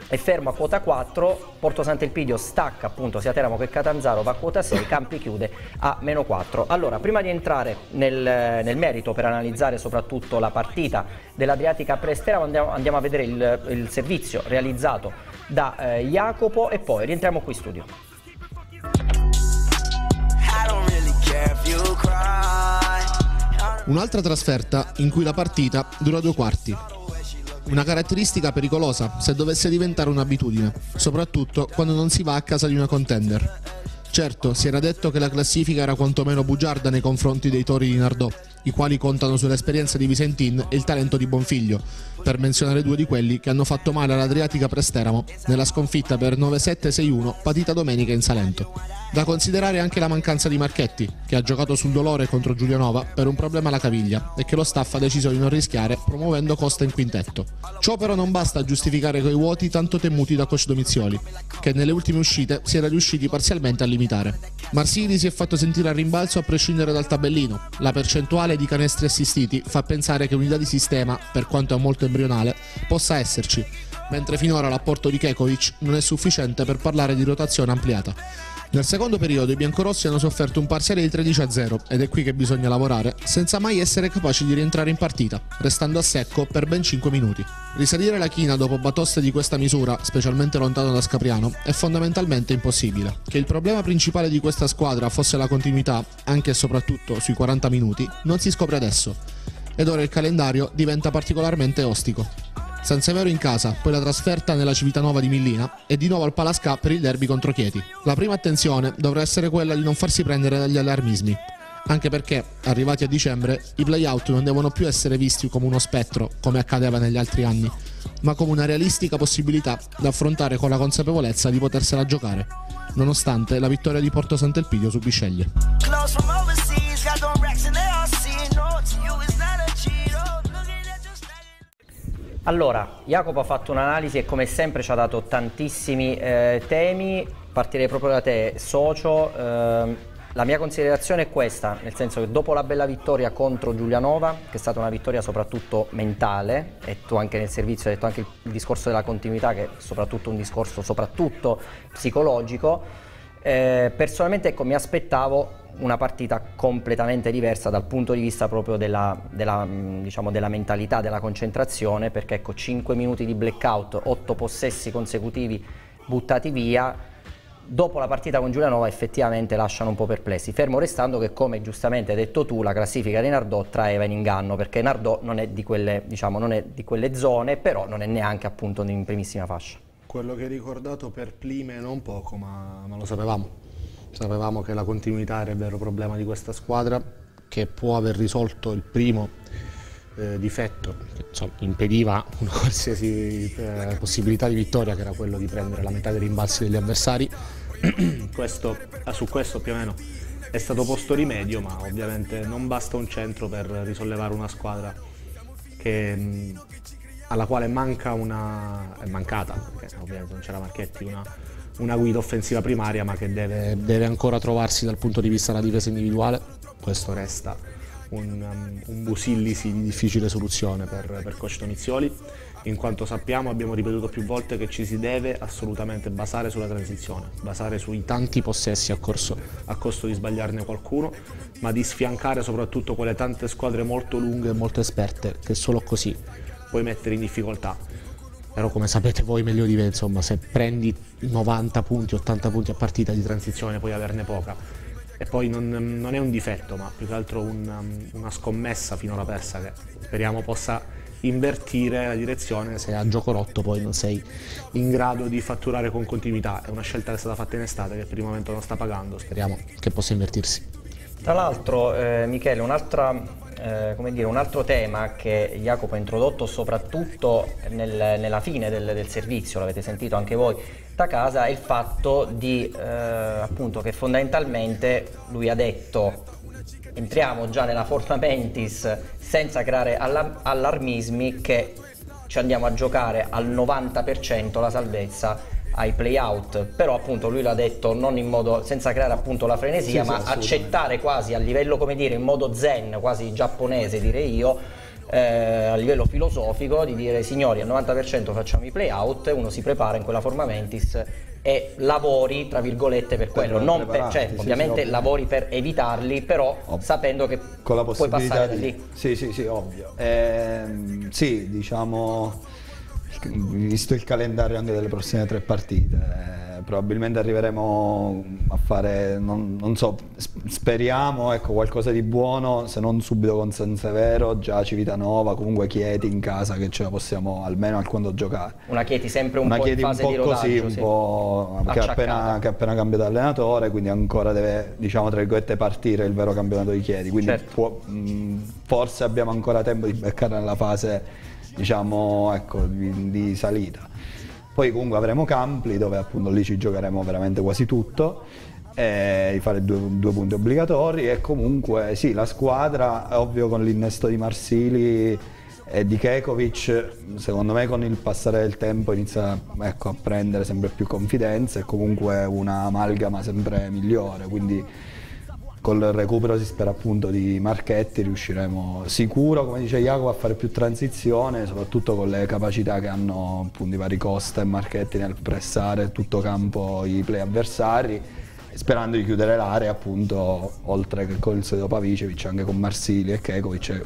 è fermo a quota quattro, Porto Sant'Elpidio stacca appunto sia Teramo che Catanzaro, va a quota sei, Campi chiude a meno quattro. Allora, prima di entrare nel, nel merito per analizzare soprattutto la partita dell'Adriatica Press Teramo, andiamo, andiamo a vedere il, il servizio realizzato da eh, Jacopo e poi rientriamo qui in studio. Un'altra trasferta in cui la partita dura due quarti. Una caratteristica pericolosa se dovesse diventare un'abitudine, soprattutto quando non si va a casa di una contender. Certo, si era detto che la classifica era quantomeno bugiarda nei confronti dei tori di Nardò, i quali contano sull'esperienza di Visentin e il talento di Bonfiglio, per menzionare due di quelli che hanno fatto male all'Adriatica Press Teramo nella sconfitta per nove sette sei uno patita domenica in Salento. Da considerare anche la mancanza di Marchetti, che ha giocato sul dolore contro Giulianova per un problema alla caviglia e che lo staff ha deciso di non rischiare promuovendo Costa in quintetto. Ciò però non basta a giustificare quei vuoti tanto temuti da coach Domizioli, che nelle ultime uscite si era riusciti parzialmente a limitare. Marsili si è fatto sentire al rimbalzo a prescindere dal tabellino, la percentuale di canestri assistiti fa pensare che unità di sistema, per quanto è molto embrionale, possa esserci, mentre finora l'apporto di Kekovic non è sufficiente per parlare di rotazione ampliata. Nel secondo periodo i biancorossi hanno sofferto un parziale di tredici a zero ed è qui che bisogna lavorare, senza mai essere capaci di rientrare in partita, restando a secco per ben cinque minuti. Risalire la china dopo batoste di questa misura, specialmente lontano da Scapriano, è fondamentalmente impossibile. Che il problema principale di questa squadra fosse la continuità, anche e soprattutto sui quaranta minuti, non si scopre adesso, ed ora il calendario diventa particolarmente ostico. San Severo in casa, poi la trasferta nella Civitanova di Millina e di nuovo al Palasca per il derby contro Chieti. La prima attenzione dovrà essere quella di non farsi prendere dagli allarmismi, anche perché, arrivati a dicembre, i play-out non devono più essere visti come uno spettro, come accadeva negli altri anni, ma come una realistica possibilità da affrontare con la consapevolezza di potersela giocare, nonostante la vittoria di Porto Sant'Elpidio su Bisceglie. Allora, Jacopo ha fatto un'analisi e come sempre ci ha dato tantissimi eh, temi. Partirei proprio da te, socio. Ehm, la mia considerazione è questa, nel senso che dopo la bella vittoria contro Giulianova, che è stata una vittoria soprattutto mentale, e tu anche nel servizio hai detto anche il, il discorso della continuità, che è soprattutto un discorso soprattutto psicologico, eh, personalmente ecco, mi aspettavo una partita completamente diversa dal punto di vista proprio della, della, diciamo, della mentalità, della concentrazione, perché ecco, cinque minuti di blackout, otto possessi consecutivi buttati via, dopo la partita con Giulianova effettivamente lasciano un po' perplessi, fermo restando che, come giustamente hai detto tu, la classifica di Nardò traeva in inganno, perché Nardò non è di quelle, diciamo, non è di quelle zone, però non è neanche appunto in primissima fascia. Quello che hai ricordato per Plime non poco, ma, ma lo sapevamo. Sapevamo che la continuità era il vero problema di questa squadra, che può aver risolto il primo eh, difetto, che insomma, impediva una qualsiasi eh, possibilità di vittoria, che era quello di prendere la metà dei rimbalzi degli avversari. Questo, eh, su questo più o meno è stato posto rimedio, ma ovviamente non basta un centro per risollevare una squadra che, mh, alla quale manca una... è mancata, perché ovviamente non c'era Marchetti, una... una guida offensiva primaria, ma che deve, deve ancora trovarsi dal punto di vista della difesa individuale. Questo resta un, um, un Busillisi di difficile soluzione per, per coach Donizioli, in quanto sappiamo, abbiamo ripetuto più volte, che ci si deve assolutamente basare sulla transizione, basare sui tanti possessi a, corso, a costo di sbagliarne qualcuno, ma di sfiancare soprattutto quelle tante squadre molto lunghe e molto esperte, che solo così puoi mettere in difficoltà. Però, come sapete voi meglio di me, insomma, se prendi novanta punti, ottanta punti a partita di transizione puoi averne poca. E poi non, non è un difetto, ma più che altro un, una scommessa finora persa, che speriamo possa invertire la direzione se a gioco rotto poi non sei in grado di fatturare con continuità. È una scelta che è stata fatta in estate, che per il momento non sta pagando, speriamo che possa invertirsi. Tra l'altro, eh, Michele, un'altra... Eh, come dire, un altro tema che Jacopo ha introdotto soprattutto nel, nella fine del, del servizio, l'avete sentito anche voi da casa, è il fatto di eh, appunto che fondamentalmente lui ha detto: entriamo già nella forza mentis senza creare alla, allarmismi, che ci andiamo a giocare al novanta per cento la salvezza ai play-out. Però appunto lui l'ha detto non in modo, senza creare appunto la frenesia, sì, ma sì, accettare quasi a livello, come dire, in modo zen, quasi giapponese direi io, eh, a livello filosofico, di dire: signori, al novanta per cento facciamo i play-out, uno si prepara in quella forma mentis e lavori tra virgolette per, per quello, non per, cioè, sì, ovviamente sì, lavori per evitarli, però ovvio, sapendo che con la puoi passare di... lì. Sì, sì, sì, ovvio. Ehm, sì, diciamo, visto il calendario anche delle prossime tre partite, eh, probabilmente arriveremo a fare, non, non so, speriamo, ecco, qualcosa di buono, se non subito con San Severo, già Civitanova, comunque Chieti in casa, che ce la possiamo almeno alquanto giocare. Una Chieti sempre un Una po' in fase un po' di rodaggio, così, sì, un po' che ha appena, appena cambiato allenatore, quindi ancora deve, diciamo, tra virgolette, partire il vero campionato di Chieti, quindi certo, può, mh, forse abbiamo ancora tempo di beccare nella fase, diciamo, ecco, di, di salita. Poi comunque avremo Campli, dove appunto lì ci giocheremo veramente quasi tutto, e fare due, due punti obbligatori. E comunque sì, la squadra, ovvio, con l'innesto di Marsili e di Kekovic, secondo me con il passare del tempo inizia, ecco, a prendere sempre più confidenza, e comunque una amalgama sempre migliore, quindi col recupero si spera appunto di Marchetti riusciremo sicuro, come dice Jacopo, a fare più transizione, soprattutto con le capacità che hanno appunto i vari Costa e Marchetti nel pressare tutto campo i play avversari, sperando di chiudere l'area appunto, oltre che con il solito Pavicevic, anche con Marsili e Kekovic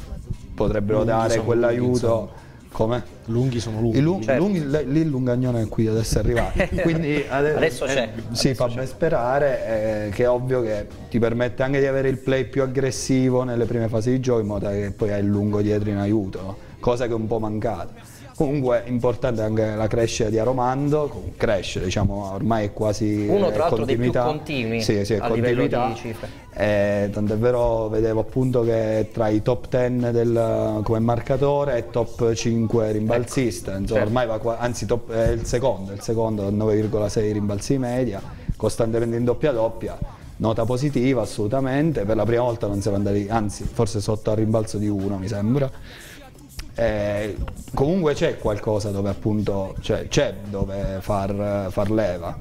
potrebbero lunghi dare quell'aiuto. Come? Lunghi sono lunghi. I lunghi, certo, lunghi, lì il lungagnone è qui adesso è arrivato. Quindi adesso, adesso c'è. Eh, sì, fa ben sperare, eh, che è ovvio che ti permette anche di avere il play più aggressivo nelle prime fasi di gioco, in modo che poi hai il lungo dietro in aiuto, no? Cosa che è un po' mancata. Comunque importante anche la crescita di Aromando, cresce, diciamo, ormai è quasi uno tra l'altro dei più continui, sì, sì, a continuità, livello di cifre. Eh, tant'è vero, vedevo appunto che tra i top dieci del, come marcatore, e top cinque rimbalzista, ecco, insomma, certo, ormai va, anzi top, è il secondo, il secondo con nove virgola sei rimbalzi media, costantemente in doppia doppia, nota positiva assolutamente, per la prima volta non siamo andati, anzi forse sotto al rimbalzo di uno mi sembra. eh, comunque c'è qualcosa dove appunto c'è, cioè, dove far, far leva.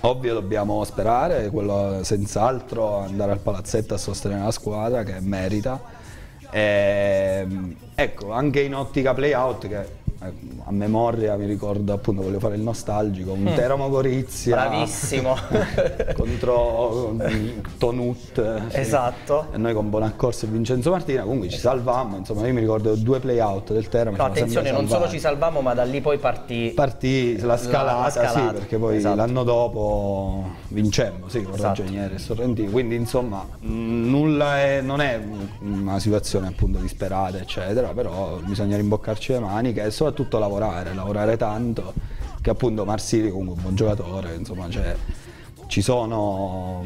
Ovvio dobbiamo sperare, quello senz'altro, andare al palazzetto a sostenere la squadra che merita. E, ecco, anche in ottica playout, che a memoria mi ricordo, appunto, voglio fare il nostalgico, un mm. Teramo Gorizia, bravissimo, contro Tonut, sì, esatto, e noi con Bonaccorso e Vincenzo Martina comunque ci salvammo, insomma io mi ricordo due playout del Teramo. No, attenzione, non solo ci salvammo, ma da lì poi partì partì la scalata, la scalata. Sì, perché poi esatto. l'anno dopo vincemmo, sì, con esatto. Ragionieri e Sorrentino, quindi insomma nulla è, non è una situazione appunto disperata eccetera, però bisogna rimboccarci le maniche e soprattutto lavorare, lavorare tanto, che appunto Marsili comunque un buon giocatore, insomma cioè, ci sono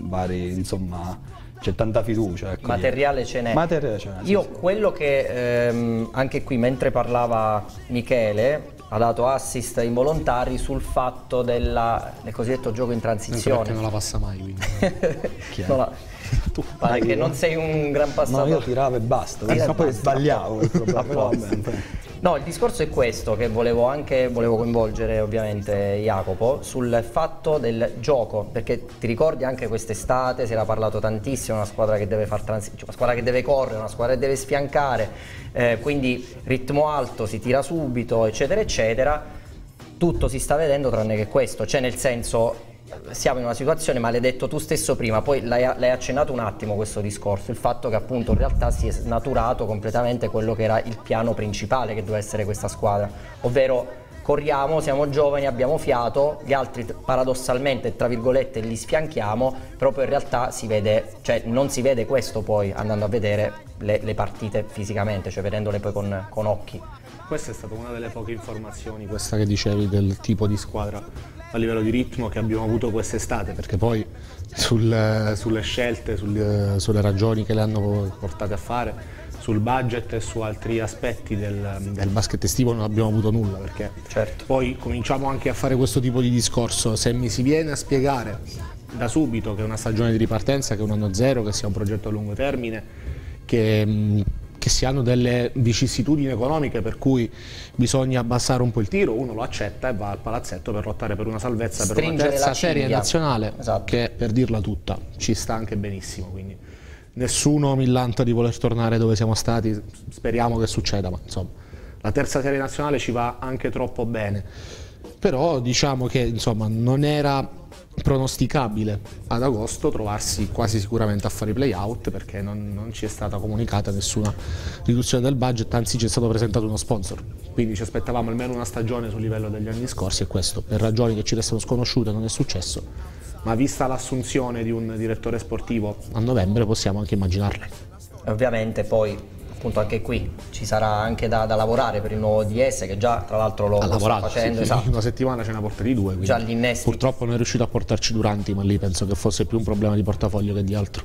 vari, insomma c'è tanta fiducia, ecco, materiale ce n'è. Materiale ce n'è, io sì, quello sì. che ehm, anche qui mentre parlava Michele ha dato assist involontari sul fatto della, del cosiddetto gioco in transizione, perché non la passa mai, quindi non la... tu pare che non sei un gran passatore. No, io tiravo e basta, sì, poi basta. sbagliavo No, il discorso è questo, che volevo anche volevo coinvolgere ovviamente Jacopo sul fatto del gioco, perché ti ricordi anche quest'estate si era parlato tantissimo, una squadra che deve far transizione, una squadra che deve correre, una squadra che deve sfiancare, eh, quindi ritmo alto, si tira subito eccetera eccetera. Tutto si sta vedendo tranne che questo, cioè nel senso siamo in una situazione, ma l'hai detto tu stesso prima, poi l'hai accennato un attimo questo discorso, il fatto che appunto in realtà si è snaturato completamente quello che era il piano principale che doveva essere questa squadra, ovvero corriamo, siamo giovani, abbiamo fiato, gli altri paradossalmente tra virgolette li sfianchiamo, però poi in realtà si vede, cioè non si vede questo poi andando a vedere le, le partite fisicamente, cioè vedendole poi con, con occhi. Questa è stata una delle poche informazioni, questa che dicevi, del tipo di squadra a livello di ritmo che abbiamo avuto quest'estate, perché poi sul, sulle scelte, sul, sulle ragioni che le hanno portate a fare, sul budget e su altri aspetti del, del basket estivo non abbiamo avuto nulla, perché certo. poi cominciamo anche a fare questo tipo di discorso. Se mi si viene a spiegare da subito che è una stagione di ripartenza, che è un anno zero, che sia un progetto a lungo termine, che... che si hanno delle vicissitudini economiche per cui bisogna abbassare un po' il tiro, uno lo accetta e va al palazzetto per lottare per una salvezza, per una terza serie nazionale, esatto. che per dirla tutta ci sta anche benissimo, quindi nessuno millanta di voler tornare dove siamo stati, speriamo che succeda, ma insomma la terza serie nazionale ci va anche troppo bene, però diciamo che insomma non era pronosticabile ad agosto trovarsi quasi sicuramente a fare i play-out, perché non, non ci è stata comunicata nessuna riduzione del budget, anzi ci è stato presentato uno sponsor, quindi ci aspettavamo almeno una stagione sul livello degli anni scorsi, e questo per ragioni che ci restano sconosciute non è successo, ma vista l'assunzione di un direttore sportivo a novembre possiamo anche immaginarla. Ovviamente poi appunto anche qui ci sarà anche da, da lavorare per il nuovo D S, che già tra l'altro lo, lo sta facendo, sì, esatto. una settimana ce ne porta di due, già gli innesti. Purtroppo non è riuscito a portarci Duranti, ma lì penso che fosse più un problema di portafoglio che di altro.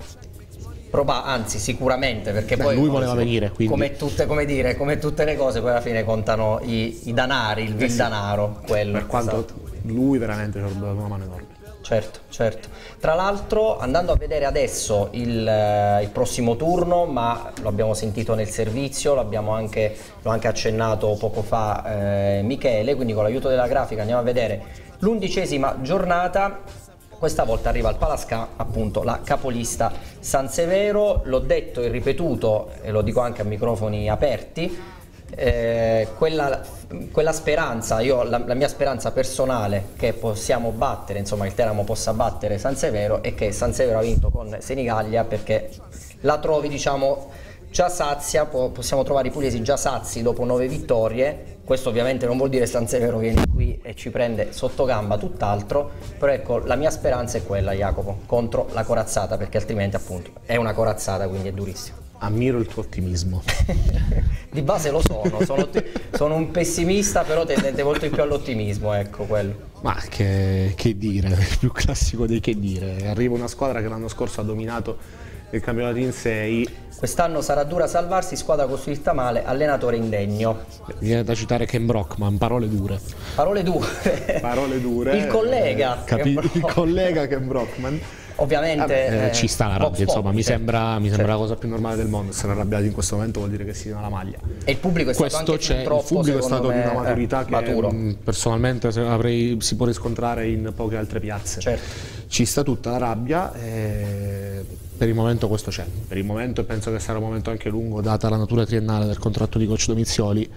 Proba, anzi sicuramente, perché Beh, poi lui voleva come, venire, quindi. Come, tutte, come, dire, come tutte le cose poi alla fine contano i, i danari, il vil danaro, sì, quello. Per quanto esatto. lui veramente ci ha dato una mano enorme. Certo, certo. Tra l'altro andando a vedere adesso il, eh, il prossimo turno, ma lo abbiamo sentito nel servizio, l'abbiamo anche, l'ho anche accennato poco fa eh, Michele, quindi con l'aiuto della grafica andiamo a vedere l'undicesima giornata. Questa volta arriva al Palasca appunto la capolista San Severo, l'ho detto e ripetuto e lo dico anche a microfoni aperti. Eh, quella, quella speranza, io, la, la mia speranza personale che possiamo battere, insomma il Teramo possa battere San Severo, e che San Severo ha vinto con Senigallia, perché la trovi diciamo già sazia, po possiamo trovare i pugliesi già sazi dopo nove vittorie. Questo ovviamente non vuol dire San Severo viene qui e ci prende sotto gamba, tutt'altro, però ecco la mia speranza è quella, Jacopo, contro la corazzata, perché altrimenti appunto è una corazzata, quindi è durissimo. Ammiro il tuo ottimismo. Di base lo sono, sono, sono un pessimista, però tendente molto più all'ottimismo, ecco quello. Ma che, che dire, il più classico dei che dire. Arriva una squadra che l'anno scorso ha dominato il campionato in sei. Quest'anno sarà dura salvarsi, squadra costruita male, allenatore indegno. Viene da citare Ken Brockman, parole dure. Parole dure. Parole dure. Il collega. Eh, Ken il collega Ken Brockman. ovviamente eh, eh, ci sta la rabbia, insomma, mi sembra, mi sembra la cosa più normale del mondo. Essere arrabbiati in questo momento vuol dire che si dà la maglia. E il pubblico è stato questo anche più troppo, il pubblico è stato di una maturità eh, che mh, personalmente avrei, si può riscontrare in poche altre piazze. Certo. Ci sta tutta la rabbia e per il momento questo c'è. Per il momento, e penso che sarà un momento anche lungo, data la natura triennale del contratto di coach Domizioli.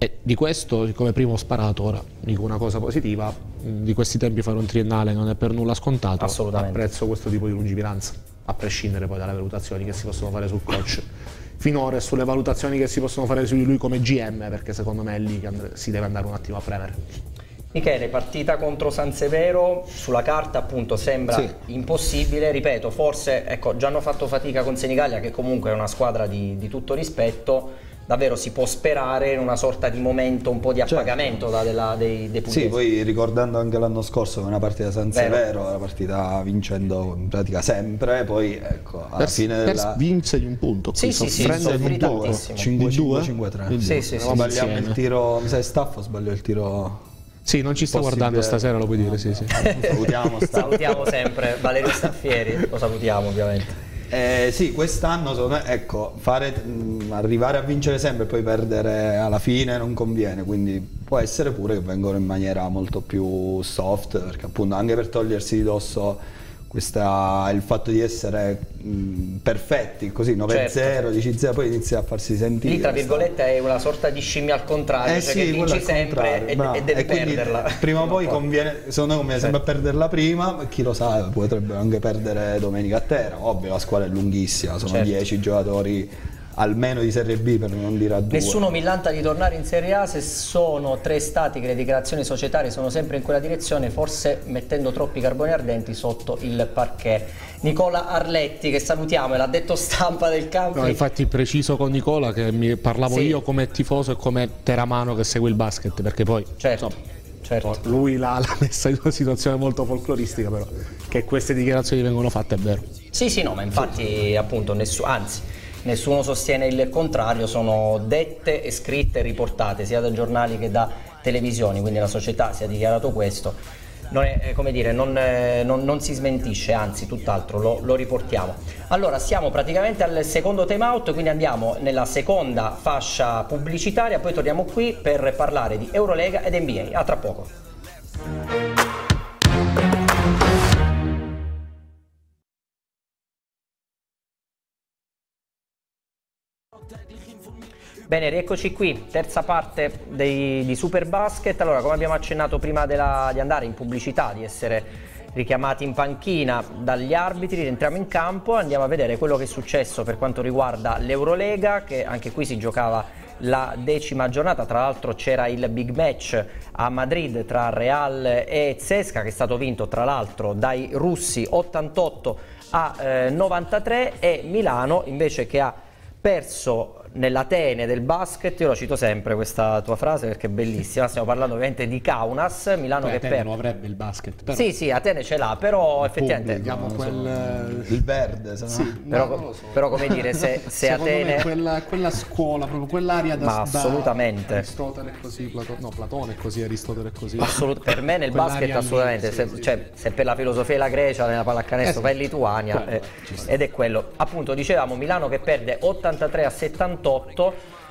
E di questo, siccome prima ho sparato, ora dico una cosa positiva, di questi tempi fare un triennale non è per nulla scontato. Assolutamente. Apprezzo questo tipo di lungimiranza, a prescindere poi dalle valutazioni che si possono fare sul coach finora e sulle valutazioni che si possono fare su di lui come G M, perché secondo me è lì che si deve andare un attimo a premere. Michele, partita contro San Severo, sulla carta appunto sembra sì. impossibile, ripeto, forse ecco, già hanno fatto fatica con Senigallia, che comunque è una squadra di, di tutto rispetto. Davvero si può sperare in una sorta di momento un po' di appagamento, certo, da, della, dei, dei pugliesi. Sì, poi ricordando anche l'anno scorso che una partita San Severo, una partita vincendo in pratica sempre, poi ecco alla per, fine per della... vince di un punto, sì, sì, sì, soffrì tantissimo, cinque a due, cinque a tre. Sì, sì, no, sì, sì, il tiro, mi sa Staffo sbagliò il tiro. Sì, non ci sta guardando stasera, lo puoi dire, no, sì, sì. Salutiamo, salutiamo sempre Valerio Staffieri, lo salutiamo ovviamente. Eh, sì, quest'anno ecco, fare, mh, arrivare a vincere sempre e poi perdere alla fine non conviene, quindi può essere pure che vengono in maniera molto più soft, perché appunto anche per togliersi di dosso questa, il fatto di essere mh, perfetti, così nove a zero, certo, dieci a zero, poi inizia a farsi sentire. Lì tra virgolette è una sorta di scimmia al contrario, eh cioè sì, che vinci sempre e, e devi e perderla. Prima o poi conviene, secondo me conviene sempre perderla prima, ma chi lo sa, potrebbe anche perdere domenica a Teramo. Ovvio, la squadra è lunghissima, sono dieci certo. giocatori almeno di Serie B, per non dire a due. Nessuno millanta di tornare in Serie A, se sono tre stati che le dichiarazioni societarie sono sempre in quella direzione, forse mettendo troppi carboni ardenti sotto il parquet. Nicola Arletti, che salutiamo, è l'addetto stampa del campo. No, infatti preciso con Nicola che mi parlavo sì. io come tifoso e come teramano che segue il basket, perché poi certo. insomma, certo. lui l'ha messa in una situazione molto folcloristica, però che queste dichiarazioni vengono fatte è vero. Sì, sì, no, ma infatti sì. appunto nessuno, anzi nessuno sostiene il contrario, sono dette e scritte e riportate sia da giornali che da televisioni, quindi la società si è dichiarato questo, non è, come dire, non, è, non, non si smentisce, anzi tutt'altro, lo, lo riportiamo. Allora siamo praticamente al secondo time out, quindi andiamo nella seconda fascia pubblicitaria, poi torniamo qui per parlare di Eurolega ed N B A, a tra poco. Bene, rieccoci qui, terza parte dei, di Superbasket. Allora, come abbiamo accennato prima della, di andare in pubblicità, di essere richiamati in panchina dagli arbitri, rientriamo in campo, andiamo a vedere quello che è successo per quanto riguarda l'Eurolega, che anche qui si giocava la decima giornata. Tra l'altro c'era il big match a Madrid tra Real e C S K A, che è stato vinto tra l'altro dai russi ottantotto a novantatré, e Milano invece che ha perso nell'Atene del basket. Io la cito sempre questa tua frase perché è bellissima, stiamo parlando ovviamente di Kaunas. Milano Beh, che Atene per... non avrebbe il basket però. Sì sì, Atene ce l'ha, però il effettivamente pubblico, quel... il verde se sì, no. però, no, so. però come dire, se, se Atene me quella, quella scuola, proprio quell'area da, ma assolutamente da Aristotele è così, Plato... no Platone è così, Aristotele è così. Assolut... per me nel basket assolutamente, sì, se, sì, cioè, sì. se per la filosofia e la Grecia nella pallacanestro eh, vai in Lituania eh, ed è quello. Appunto dicevamo Milano che perde ottantatré a settantotto,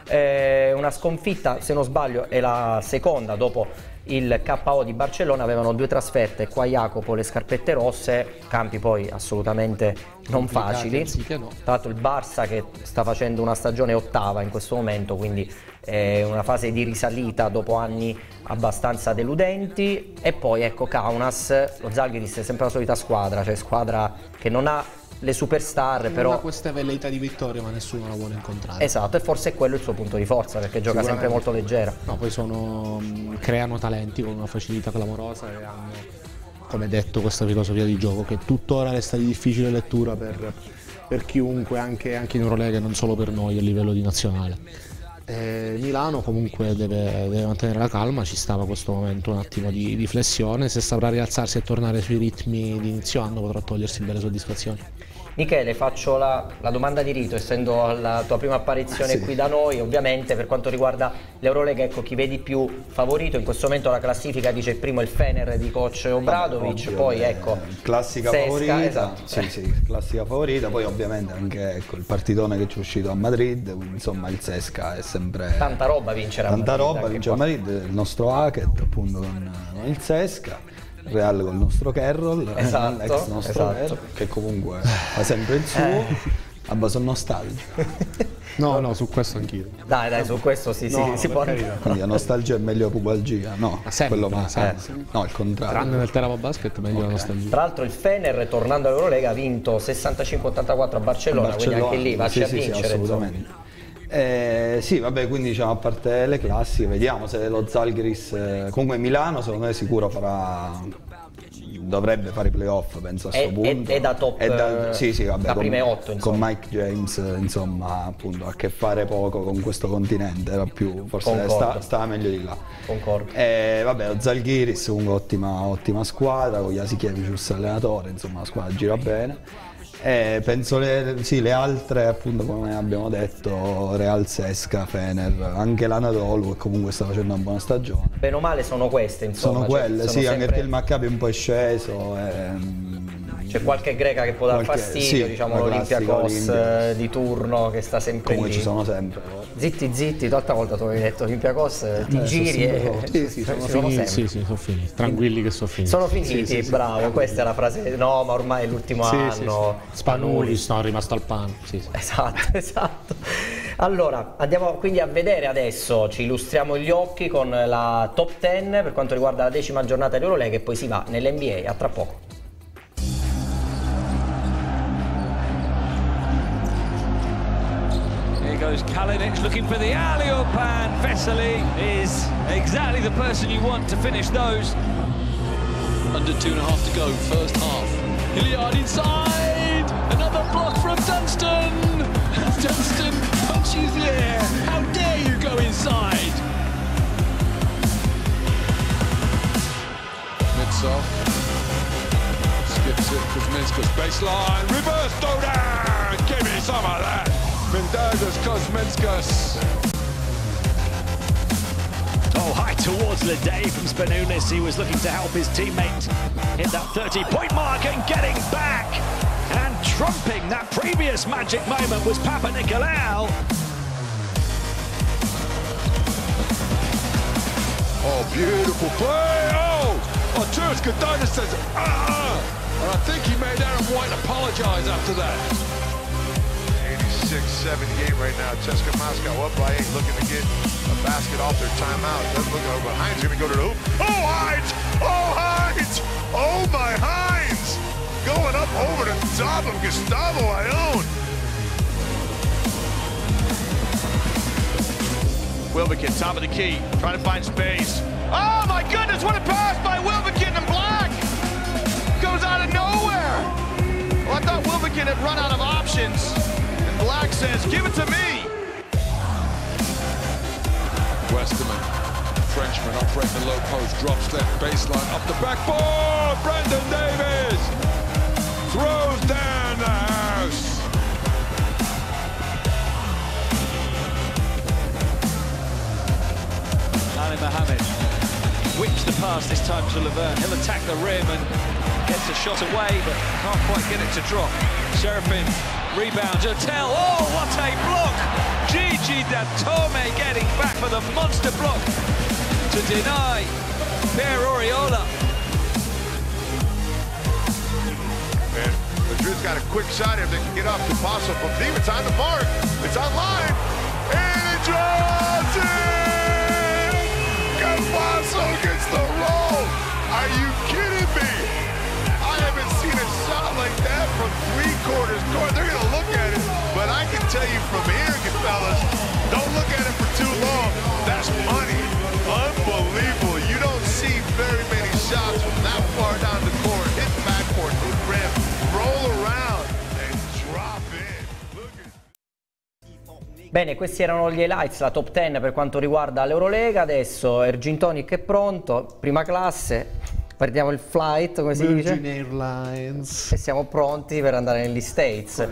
Eh, una sconfitta, se non sbaglio è la seconda dopo il K O di Barcellona. Avevano due trasferte qua, Jacopo, le scarpette rosse, campi poi assolutamente non facili, tra l'altro il Barça che sta facendo una stagione ottava in questo momento, quindi eh, una fase di risalita dopo anni abbastanza deludenti. E poi ecco Kaunas, lo Zalgiris è sempre la solita squadra, cioè squadra che non ha le superstar, non però ha questa velleità di vittoria ma nessuno la vuole incontrare. Esatto, e forse è quello il suo punto di forza, perché gioca sempre molto leggera. No, poi sono, creano talenti con una facilità clamorosa e hanno, come detto, questa filosofia di gioco che tuttora resta di difficile lettura per, per chiunque, anche, anche in Eurolega, non solo per noi a livello di nazionale. Eh, Milano comunque deve, deve mantenere la calma, ci stava questo momento un attimo di, di flessione. Se saprà rialzarsi e tornare sui ritmi di inizio anno potrà togliersi belle soddisfazioni. Michele, faccio la, la domanda di rito, essendo la tua prima apparizione sì. qui da noi, ovviamente per quanto riguarda l'Eurolega, ecco, chi vedi più favorito in questo momento? La classifica dice primo il Fener di coach Obradovic, poi ecco classica Sesca, favorita, esatto. sì, sì, classica favorita, poi ovviamente anche ecco, il partitone che ci è uscito a Madrid, insomma il C S K A è sempre tanta roba vincerà tanta Madrid, roba vince a Madrid, il nostro Hackett appunto con il C S K A, Real con il nostro Carroll, esatto, l'ex nostro esatto. Carroll, che comunque fa sempre il suo, eh. abba sono nostalgico. No, no, su questo anch'io. Dai, dai, su questo sì, no, sì, si può. Quindi la nostalgia è meglio pubalgia, no? Sempre, quello va, sempre, eh. sempre. No, il contrario. Tranne nel Teramo Basket, meglio okay. la nostalgia. Tra l'altro il Fener, tornando all'Eurolega, ha vinto sessantacinque ottantaquattro a Barcellona, Barcellona, quindi anche lì va sì, a sì, vincere. Sì, assolutamente. Insomma. Eh, sì, vabbè, quindi diciamo a parte le classiche, vediamo se lo Zalgiris, eh, comunque Milano secondo me sicuro farà... dovrebbe fare i playoff, penso a sto è, punto. È, è da top, è da, sì, sì, vabbè, da con, prime otto. Insomma. Con Mike James, insomma, appunto, ha a che fare poco con questo continente, era più, forse sta, sta meglio di là. Concordo. E vabbè, lo Zalgiris, comunque ottima, ottima squadra, con Jasikevičius allenatore, insomma, la squadra gira bene. Eh, penso le, sì, le altre, appunto, come abbiamo detto, Real, C S K A, Fener, anche l'Anadolu che comunque sta facendo una buona stagione. Bene o male sono queste, insomma. Sono quelle, cioè, sono sì, sempre... anche perché il Maccabi un po' è sceso. E... c'è qualche greca che può dar qualche... fastidio, sì, diciamo l'Olympiakos eh, di turno che sta sempre comunque lì. Comunque ci sono sempre. Zitti, zitti, l'altra volta tu avevi detto Olympiakos, eh, ti giri e... Sì, sì, sono, sono finiti, sì, sì, sono finiti, tranquilli che sono finiti. Sono finiti, sì, sì, bravo, sì, questa è la frase, no ma ormai è l'ultimo sì, anno. Sì, sì. Spanulis, no, è rimasto al pan. Sì, sì. Esatto, esatto. Allora, andiamo quindi a vedere adesso, ci illustriamo gli occhi con la top dieci per quanto riguarda la decima giornata di Eurolega e poi si va nell'N B A, a tra poco. Here goes Kalinic looking for the alley-oop and Vesely is exactly the person you want to finish those. Under two and a half to go, first half. Hilliard inside! Another block from Dunstan! Dunstan punches the air! How dare you go inside! Mitz off. Skips it, Kuzminska's baseline. Reverse Dodan! Give me some of that! Mendoza's Kuzminskas. Oh, high towards Lede from Spanunis. He was looking to help his teammate hit that thirty-point mark and getting back! And trumping that previous magic moment was Papa Nicolau. Oh, beautiful play! Oh, Arturis Godinas says, ah! And I think he made Aaron White apologise after that. eighty-six seventy-eight right now. C S K A Mosca up by eight, looking to get a basket off their timeout. Doesn't look over, but Hines going to go to the hoop. Oh, Hines! Oh, Hines! Oh, my Hines! Going up over the top of Gustavo Ayón. Wilbekin, top of the key, trying to find space. Oh my goodness, what a pass by Wilbekin and Black! Goes out of nowhere! Well, I thought Wilbekin had run out of options. And Black says, give it to me! Westerman. Frenchman up right in the low post, drops left baseline, up the backboard! Brendan Davis! Throws down the house. Ali Mohamed whips the pass this time to Laverne. He'll attack the rim and gets a shot away, but can't quite get it to drop. Sherifim rebounds. Otel. Oh, what a block! Gigi Datome getting back for the monster block to deny Pierre Oriola. Madrid's got a quick shot if they can get off the Paso from deep. It's on the mark. It's online. And it drops in! Campasso gets the roll. Are you kidding me? I haven't seen a shot like that from three quarters court. They're going to look at it, but I can tell you from here, you fellas, don't look at it for too long. That's money. Unbelievable. You don't see very many shots from that far down the court. Hit backcourt, hit rim. Bene, questi erano gli highlights, la top dieci per quanto riguarda l'Eurolega. Adesso Ergintonic è pronto, prima classe, perdiamo il flight, come si dice? Virgin Airlines. E siamo pronti per andare negli States.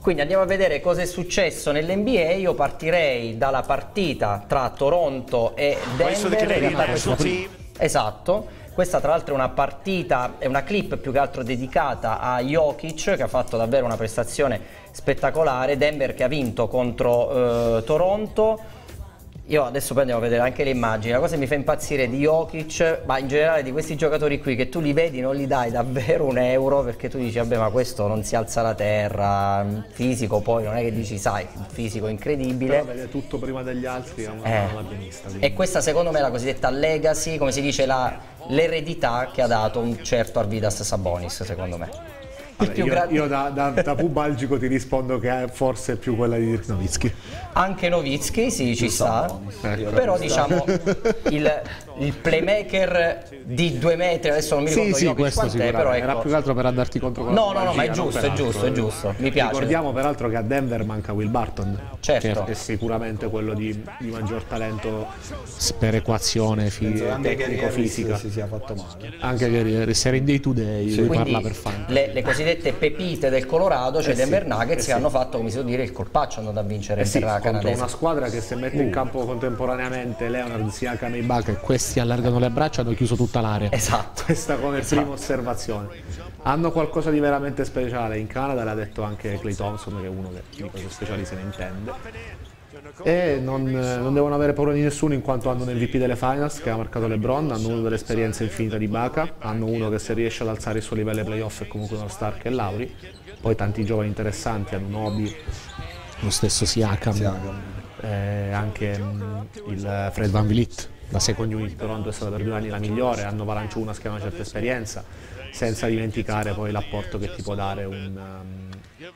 Quindi andiamo a vedere cosa è successo nell'N B A. Io partirei dalla partita tra Toronto e Denver. Esatto. Questa tra l'altro è una partita, è una clip più che altro dedicata a Jokic, che ha fatto davvero una prestazione spettacolare. Denver che ha vinto contro eh, Toronto. Io adesso poi andiamo a vedere anche le immagini. La cosa che mi fa impazzire di Jokic, ma in generale di questi giocatori qui, che tu li vedi non gli dai davvero un euro, perché tu dici vabbè, ma questo non si alza la terra, fisico poi non è che dici sai, fisico incredibile. Però vede tutto prima degli altri, è una, eh. una pianista. Quindi. E questa secondo me è la cosiddetta legacy, come si dice, la... l'eredità che ha dato un certo Arvydas Sabonis, secondo me. Vabbè, più io io da, da, da pubalgico ti rispondo che forse è più quella di Dirk Nowitzki. Anche Nowitzki, sì, ci sta, ecco. Però diciamo il, il playmaker di due metri, adesso non mi ricordo sì, Jokic, sì, quant'è, però ecco. Era più che altro per andarti contro con la no, no, no, ma è giusto, è giusto, è giusto, mi piace. Ricordiamo peraltro che a Denver manca Will Barton, certo. Che è sicuramente quello di, di maggior talento per equazione tecnico-fisica. Si sia fatto male. Anche Guerrieri, Serenday Today, sì. Lui quindi parla per fan. Le, le cosiddette pepite del Colorado, cioè eh Denver sì, Nuggets, eh che sì. hanno fatto, come si può dire, il colpaccio, andando a vincere eh sì, per la canadese. Una squadra che se mette uh. in campo contemporaneamente Leonard, Siakam e Ibaka, e questi allargano le braccia, hanno chiuso tutta l'area. Esatto. Questa come esatto. prima osservazione. Hanno qualcosa di veramente speciale in Canada, l'ha detto anche Clay Thompson, che è uno che di cose speciali se ne intende. E non, non devono avere paura di nessuno, in quanto hanno un M V P delle Finals che ha marcato LeBron, hanno uno dell'esperienza infinita di Ibaka, hanno uno che se riesce ad alzare il suo livello ai playoff è comunque uno star, che è Lauri, poi tanti giovani interessanti, hanno un hobby, lo stesso Siakam, Siakam. Eh, anche mh, il Fred VanVleet, la second unit di Toronto è stata per due anni la migliore, hanno Valanciunas che ha una certa esperienza, senza dimenticare poi l'apporto che ti può dare un... Um,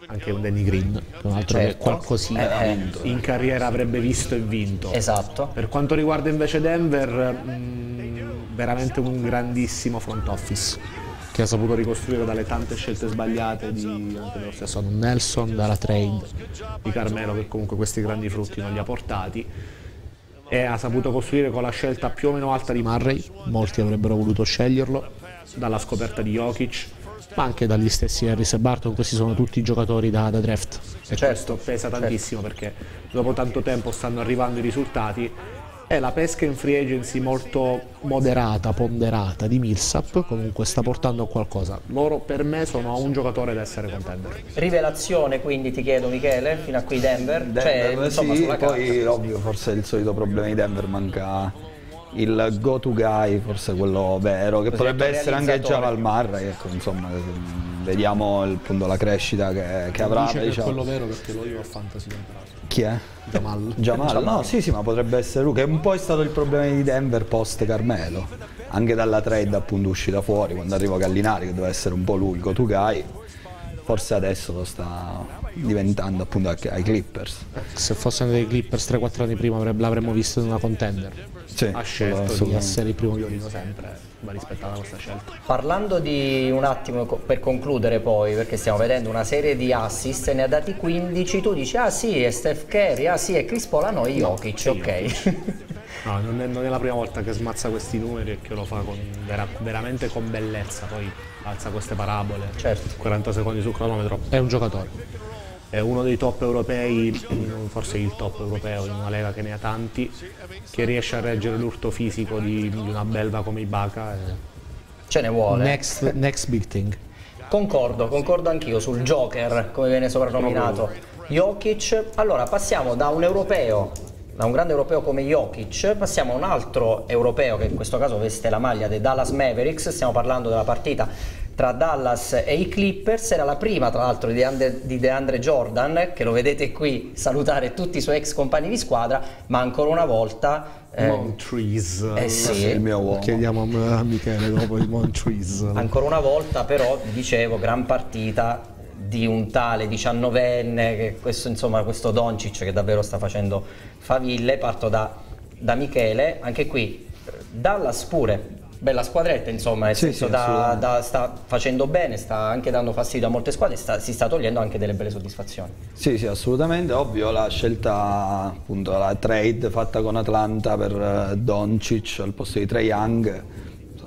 anche un Danny Green, un altro certo. che qualcosina eh, vinto, in carriera avrebbe visto e vinto. Esatto. Per quanto riguarda invece Denver, mh, veramente un grandissimo front office che ha saputo ricostruire dalle tante scelte sbagliate di anche dello stesso Nelson, dalla trade di Carmelo, che comunque questi grandi frutti non li ha portati, e ha saputo costruire con la scelta più o meno alta di Murray, molti avrebbero voluto sceglierlo, dalla scoperta di Jokic, ma anche dagli stessi Harris e Barton. Questi sono tutti giocatori da, da draft, e certo, questo pesa tantissimo, certo. perché dopo tanto tempo stanno arrivando i risultati. È la pesca in free agency molto moderata, ponderata di Millsap, comunque sta portando a qualcosa. Loro per me sono un giocatore da essere contender. Rivelazione, quindi ti chiedo Michele, fino a qui Denver, Denver cioè, insomma, sì, sulla poi ovvio forse il solito problema di Denver, manca il go to guy, forse quello vero, che potrebbe essere anche Jamal Murray, ecco, insomma vediamo il punto della crescita che, che avrà. Dice diciamo. Che è quello vero, perché lo io a fantasy chi è? Jamal. Jamal, Jamal. No, sì sì, ma potrebbe essere lui, che è un po' è stato il problema di Denver post Carmelo, anche dalla trade appunto uscita fuori, quando arriva Gallinari, che doveva essere un po' lui il go to guy. Forse adesso lo sta diventando appunto ai Clippers. Se fossero dei Clippers tre quattro anni prima l'avremmo visto in una contender. Sì, ha scelto di essere il primo violino sempre, va rispettata questa scelta. Parlando di un attimo, per concludere poi, perché stiamo vedendo una serie di assist, ne ha dati quindici, tu dici ah sì è Steph Curry, ah sì è Chris Paul, ah no è Jokic, no, ok. No, non è, non è la prima volta che smazza questi numeri e che lo fa con, vera, veramente con bellezza, poi alza queste parabole, certo. quaranta secondi sul cronometro. È un giocatore. È uno dei top europei, forse il top europeo in una lega che ne ha tanti, che riesce a reggere l'urto fisico di, di una belva come Ibaka. E... ce ne vuole. Next, next big thing. Concordo, concordo anch'io sul Joker, come viene soprannominato Jokic. Allora passiamo da un europeo, da un grande europeo come Jokic, passiamo a un altro europeo che in questo caso veste la maglia dei Dallas Mavericks. Stiamo parlando della partita tra Dallas e i Clippers, era la prima tra l'altro di DeAndre Jordan, che lo vedete qui salutare tutti i suoi ex compagni di squadra, ma ancora una volta eh, Montrezl, eh sì, il mio uomo. Chiediamo a Michele dopo il Montrezl. Ancora una volta però, dicevo, gran partita di un tale diciannovenne, che questo, insomma, questo Doncic che davvero sta facendo faville. Parto da, da Michele, anche qui Dallas pure, bella squadretta insomma, nel sì, senso sì, da, da, sta facendo bene, sta anche dando fastidio a molte squadre, sta, si sta togliendo anche delle belle soddisfazioni. Sì sì, assolutamente, ovvio la scelta appunto, la trade fatta con Atlanta per Doncic al posto di Trae Young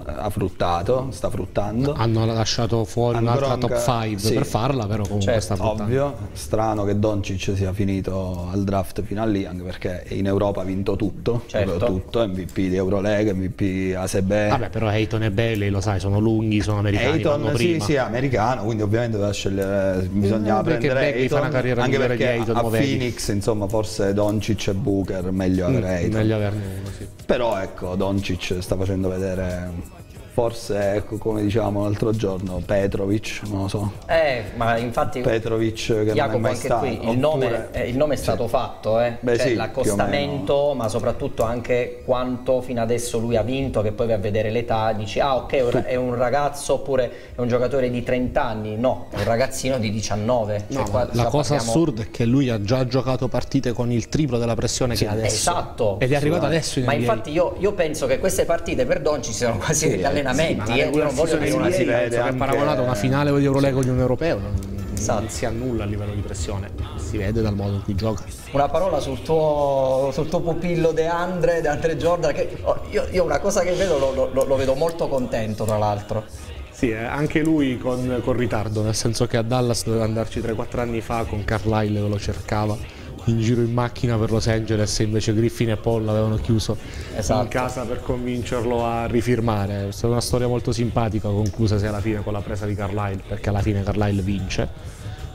ha fruttato, sta fruttando. Hanno lasciato fuori hanno un'altra bronca, top cinque sì, per farla, però comunque certo, sta fruttando. Ovvio, strano che Doncic sia finito al draft fino a lì, anche perché in Europa ha vinto tutto, certo. tutto M V P di Eurolega, M V P A S B. Vabbè, però Ayton e Bailey, lo sai, sono lunghi, sono americani, Ayton, vanno prima. Sì, sì, americano, quindi ovviamente doveva scegliere, bisognava mm, prendere Ayton, fa una carriera anche perché Ayton, a Phoenix, insomma, forse Doncic e Booker, meglio avere mm, Ayton. Meglio averne uno, sì. Però ecco, Doncic sta facendo vedere... Forse, ecco, come diciamo l'altro giorno, Petrovic, non lo so. Eh, ma infatti Petrovic, che Jacopo, non è mai anche stato. Qui, il, oppure... nome, eh, il nome è stato sì. fatto, eh. Beh, cioè, sì, l'accostamento, ma soprattutto anche quanto fino adesso lui ha vinto, che poi vai a vedere l'età, dici ah ok tu... è un ragazzo oppure è un giocatore di trenta anni, no, è un ragazzino di diciannove. No, cioè, qua, la cosa parliamo... assurda è che lui ha già giocato partite con il triplo della pressione sì, che ha adesso. Esatto. Ed è arrivato adesso in ma N B A. Infatti io, io penso che queste partite per Doncic siano quasi... Sì, allenamenti, sì, eh, non voglio dire una si vede anche... paragonato a una finale di Eurolega con l'Unione Europea, non si annulla a livello di pressione, si vede dal modo in cui gioca. Una parola sul tuo, sul tuo pupillo De Andre, De Andre Jordan, che io, io una cosa che vedo lo, lo, lo vedo molto contento, tra l'altro. Sì, eh, anche lui con, con ritardo, nel senso che a Dallas doveva andarci tre quattro anni fa, con Carlisle lo cercava in giro in macchina per Los Angeles, invece Griffin e Paul l'avevano chiuso esatto. in casa per convincerlo a rifirmare. È stata una storia molto simpatica, conclusasi alla fine con la presa di Carlisle, perché alla fine Carlisle vince,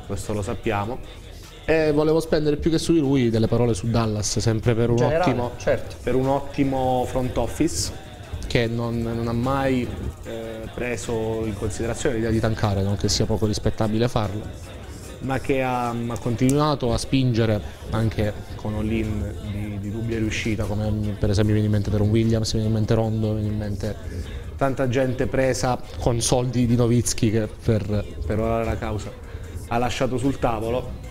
questo lo sappiamo. E volevo spendere più che su di lui delle parole su Dallas, sempre per un, Generale, ottimo, certo. per un ottimo front office che non, non ha mai eh, preso in considerazione l'idea di tankare, non che sia poco rispettabile farlo, ma che ha, ha continuato a spingere anche con all-in di, di dubbia riuscita, come per esempio viene in mente Deron Williams, viene in mente Rondo, viene in mente tanta gente presa con soldi di Nowitzki, che per, per orare la causa ha lasciato sul tavolo,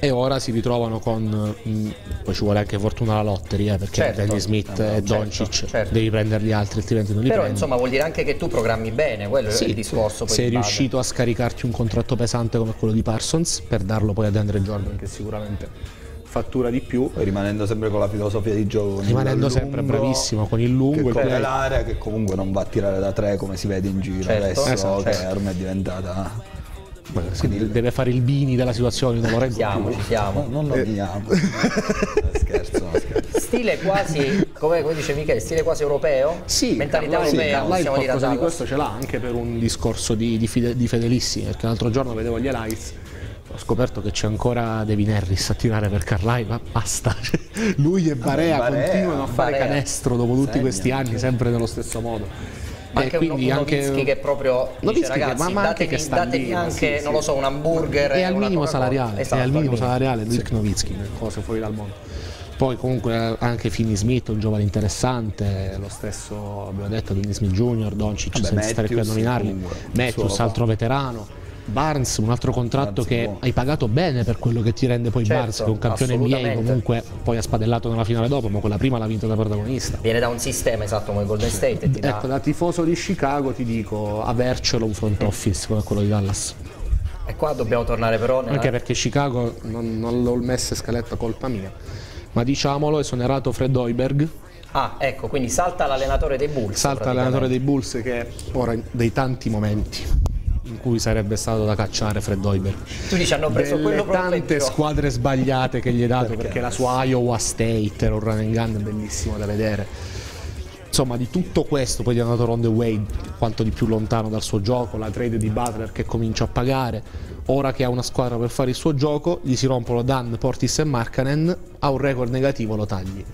e ora si ritrovano con mh, poi ci vuole anche fortuna alla lotteria, eh, perché certo, Dennis Smith eh, e Doncic certo, certo. devi prenderli altri, altrimenti non li però, prendi. Però insomma vuol dire anche che tu programmi bene, quello sì, è il discorso. Poi sei riuscito base. a scaricarti un contratto pesante come quello di Parsons per darlo poi ad Andre Jordan, che sicuramente fattura di più, e rimanendo sempre con la filosofia di gioco, rimanendo sempre lungo, bravissimo con il lungo, che il l'area che comunque non va a tirare da tre come si vede in giro certo, adesso esatto, che certo. ormai è diventata... Quindi deve fare il bini della situazione, non lo reggo più. Siamo. Non lo vediamo. Scherzo, scherzo. Stile quasi, come dice Michele, stile quasi europeo? Sì, mentalità europea. Sì, qualcosa di questo ce l'ha anche per un discorso di, di, fide, di fedelissimi, perché l'altro giorno vedevo gli highlights, ho scoperto che c'è ancora Devin Harris a tirare per Carlisle, ma basta. Lui e Barea, Barea continuano a fare Barea. canestro dopo tutti Segna. questi anni, sempre nello stesso modo. Ma anche quindi un Nowitzki che proprio dice, ragazzi, che, ma datemi, che datemi lì, anche, sì, non lo so, un hamburger e al minimo salariale, esatto, è al minimo salariale Dirk Nowitzki, cose fuori dal mondo. Poi comunque anche Finney Smith, un giovane interessante, lo stesso abbiamo detto, Finney Smith Junior, Doncic, senza Matthews, stare qui a nominarli, Matthews, altro veterano, Barnes, un altro contratto Barnes, che buono. hai pagato bene per quello che ti rende poi certo, Barnes, che è un campione N B A, comunque poi ha spadellato nella finale dopo, ma quella prima l'ha vinta da protagonista. Viene da un sistema esatto come Golden State. E ti ecco, da tifoso di Chicago ti dico, avercelo un front office come quello di Dallas. E qua dobbiamo tornare però... Nella... Anche perché Chicago, non, non l'ho messo in scaletta, colpa mia, ma diciamolo, esonerato Fred Hoiberg. Ah, ecco, quindi salta l'allenatore dei Bulls. Salta l'allenatore dei Bulls, che ora dei tanti momenti in cui sarebbe stato da cacciare Fred Hoiberg. Tu dici hanno preso delle quello tante profetto. squadre sbagliate che gli hai dato, perché? perché la sua Iowa State era un run and gun bellissimo da vedere. Insomma, di tutto questo poi gli hanno dato Ronde Wade, quanto di più lontano dal suo gioco, la trade di Butler che comincia a pagare, ora che ha una squadra per fare il suo gioco, gli si rompono Dan, Portis e Markkanen, ha un record negativo, lo tagli.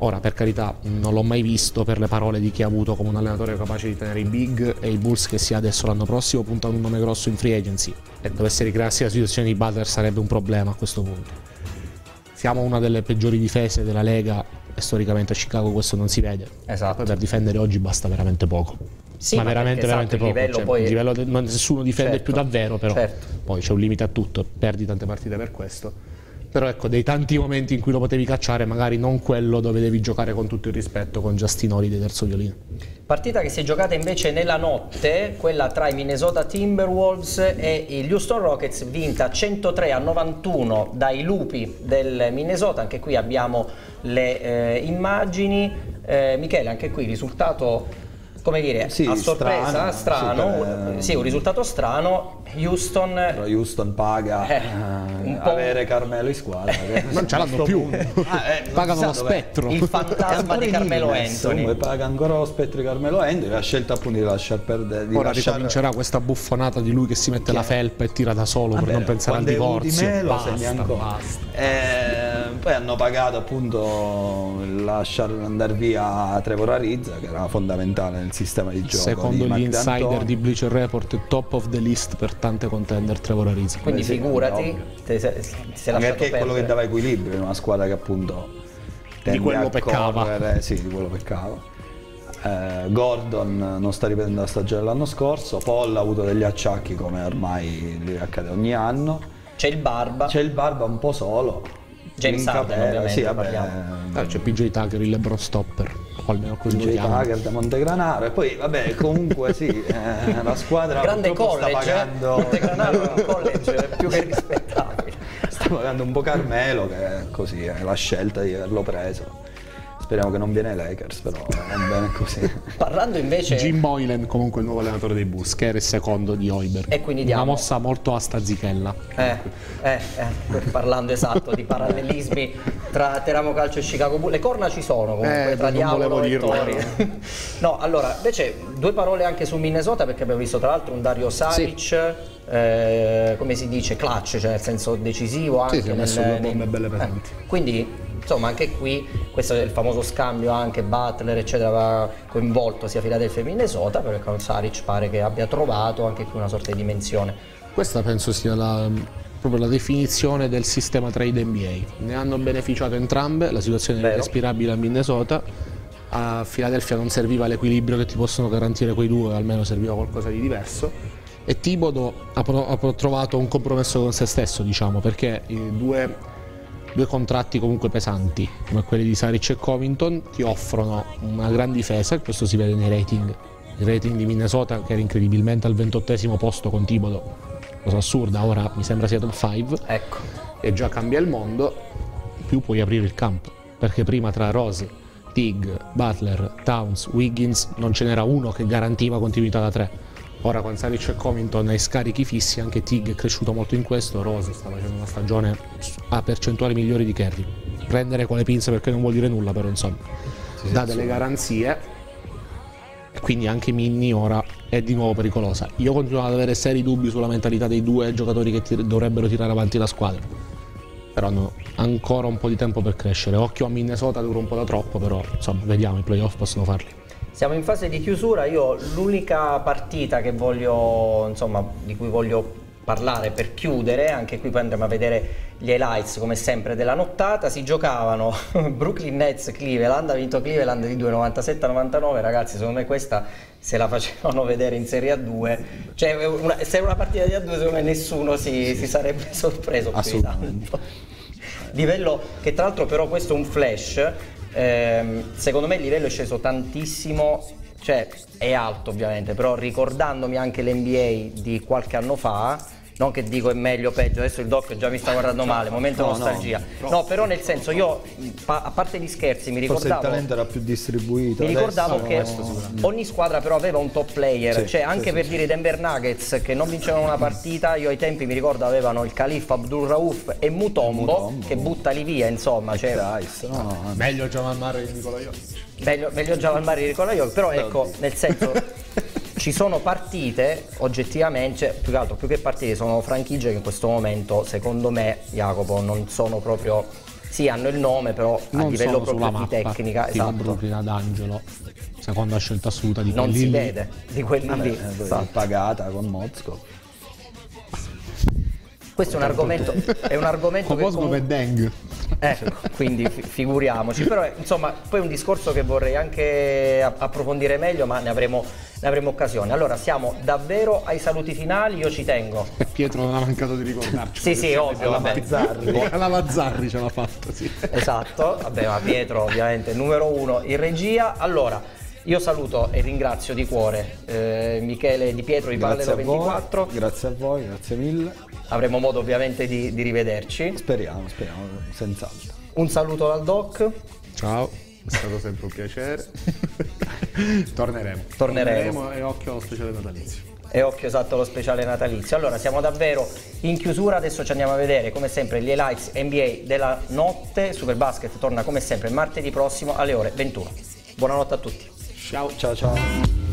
Ora, per carità, non l'ho mai visto per le parole di chi ha avuto come un allenatore capace di tenere i big, e i Bulls, che sia adesso l'anno prossimo, puntano un nome grosso in free agency, e dovesse ricrearsi la situazione di Butler sarebbe un problema a questo punto. Siamo una delle peggiori difese della Lega e storicamente a Chicago questo non si vede. Esatto. Poi per difendere oggi basta veramente poco. Sì, ma veramente, veramente esatto, poco. Il cioè, poi... il livello de... Nessuno difende certo, più davvero, però certo. poi c'è un limite a tutto, perdi tante partite per questo. Però ecco, dei tanti momenti in cui lo potevi cacciare, magari non quello dove devi giocare con tutto il rispetto con Justin Holiday terzo violino. Partita che si è giocata invece nella notte, quella tra i Minnesota Timberwolves e gli Houston Rockets, vinta centotré a novantuno dai lupi del Minnesota. Anche qui abbiamo le eh, immagini. Eh, Michele, anche qui risultato come dire, sì, a sorpresa, strano, strano super, un, sì, un risultato strano. Houston, però Houston paga eh, un po' avere Carmelo in squadra, non ce l'hanno più, ah, eh, pagano lo spettro, il fantasma di Carmelo Anthony, come paga ancora lo spettro di Carmelo Anthony, ha scelto appunto di lasciar perdere, di ora lasciar... ricomincerà questa buffonata di lui che si mette che... la felpa e tira da solo. Vabbè, per non pensare al divorzio, me, basta, basta. Eh, poi hanno pagato appunto lasciar andare via Trevor Ariza, che era fondamentale nel sistema di gioco, secondo di gli insider di Bleacher Report top of the list per tante contender Trevor Ariza, quindi beh, figurati te, se, se perché perdere. È quello che dava equilibrio in una squadra che appunto di quello peccava correre, sì, di quello peccava. eh, Gordon non sta riprendendo la stagione dell'anno scorso, Paul ha avuto degli acciacchi come ormai gli accade ogni anno, c'è il Barba c'è il Barba un po' solo, James Harden ovviamente, sì, vabbè, c'è P J Tucker, il LeBron stopper, o almeno così P J Tucker da Montegranaro, e poi vabbè comunque sì, eh, la squadra grande college, sta pagando Montegranaro è un college più che rispettabile, sta pagando un po' Carmelo, che è così, è la scelta di averlo preso. Speriamo che non viene Lakers, però va bene così. Parlando invece... Jim Boylan, comunque il nuovo allenatore dei Bulls, che era il secondo di Hoiberg. E quindi diamo... Una mossa molto a Stazichella. Eh, eh, eh, parlando esatto di parallelismi tra Teramo Calcio e Chicago Bulls. Le corna ci sono comunque, eh, tra diavolo e Tori. No, allora, invece due parole anche su Minnesota, perché abbiamo visto tra l'altro un Dario Saric... Sì. Eh, come si dice, clutch, cioè nel senso decisivo, anche sì, si è messo nel, due bombe nei, belle presenti, eh, quindi insomma anche qui questo è il famoso scambio, anche Butler eccetera aveva coinvolto sia Philadelphia che Minnesota, però con Saric pare che abbia trovato anche qui una sorta di dimensione. Questa penso sia la, proprio la definizione del sistema trade N B A, ne hanno beneficiato entrambe, la situazione è respirabile a Minnesota, a Philadelphia non serviva l'equilibrio che ti possono garantire quei due, almeno serviva qualcosa di diverso, e Thibodeau ha, ha trovato un compromesso con se stesso, diciamo, perché due, due contratti comunque pesanti come quelli di Saric e Covington ti offrono una gran difesa, e questo si vede nei rating, il rating di Minnesota che era incredibilmente al ventottesimo posto con Thibodeau, cosa assurda, ora mi sembra sia top cinque, ecco, e già cambia il mondo, in più puoi aprire il campo, perché prima tra Rose, Tig, Butler, Towns, Wiggins non ce n'era uno che garantiva continuità da tre. Ora con Saric e Covington ai scarichi fissi, anche Tig è cresciuto molto in questo, Rose sta facendo una stagione a percentuali migliori di Curry. Prendere con le pinze perché non vuol dire nulla, però insomma, sì, dà sì, delle sì. garanzie, e quindi anche Minnie ora è di nuovo pericolosa. Io continuo ad avere seri dubbi sulla mentalità dei due giocatori che tir dovrebbero tirare avanti la squadra, però hanno ancora un po' di tempo per crescere. Occhio a Minnesota, dura un po' da troppo, però insomma vediamo, i playoff possono farli. Siamo in fase di chiusura, io l'unica partita che voglio, insomma, di cui voglio parlare per chiudere, anche qui poi andremo a vedere gli highlights come sempre della nottata, si giocavano Brooklyn Nets Cleveland, ha vinto Cleveland di due novantasette a novantanove, ragazzi secondo me questa se la facevano vedere in Serie A due, cioè una, se una partita di A due secondo me nessuno si, sì. si sarebbe sorpreso più tanto. Livello che tra l'altro però questo è un flash. Eh, secondo me il livello è sceso tantissimo, cioè è alto ovviamente, però ricordandomi anche l'N B A di qualche anno fa, non che dico è meglio o peggio, adesso il doc già mi sta guardando male, momento no, nostalgia, no, no però nel senso io pa a parte gli scherzi mi ricordavo, forse il talento era più distribuito, mi ricordavo adesso, che no, ogni squadra però aveva un top player, sì, cioè anche sì, per sì. dire Denver Nuggets che non vincevano una partita, io ai tempi mi ricordo avevano il Califa, Abdul Rauf e Mutombo, Mutombo che buttali via insomma, cioè, Christ, no, no, meglio Jamal Murray di Nikola Jokic, meglio, meglio Jamal Murray di Nikola Jokic, però ecco nel senso ci sono partite oggettivamente, cioè, più che altro, più che partite sono franchigie che in questo momento secondo me, Jacopo, non sono proprio, sì hanno il nome però non a livello proprio di tecnica, esatto, Brooklyn ad Angelo, seconda scelta assoluta di non si lì. Vede di quelli ah lì, beh, esatto. Pagata con Mozco. Questo è un argomento, è un argomento che comunque... eh, quindi figuriamoci, però insomma poi è un discorso che vorrei anche approfondire meglio, ma ne avremo, ne avremo occasione. Allora siamo davvero ai saluti finali, io ci tengo. E Pietro non ha mancato di ricordarci. Sì, sì, ovvio, la Mazzarri. La Mazzarri ce l'ha fatta, sì. Esatto, vabbè, ma Pietro ovviamente numero uno in regia. Allora... io saluto e ringrazio di cuore eh, Michele Di Pietro di Parallelo ventiquattro. Grazie a voi, grazie mille. Avremo modo ovviamente di, di rivederci. Speriamo, speriamo, senz'altro. Un saluto dal Doc. Ciao, è stato sempre un piacere. Torneremo. Torneremo. Torneremo e occhio allo speciale natalizio. E occhio esatto allo speciale natalizio. Allora siamo davvero in chiusura, adesso ci andiamo a vedere come sempre gli highlights N B A della notte. Superbasket torna come sempre martedì prossimo alle ore ventuno. Buonanotte a tutti. Ciao ciao ciao.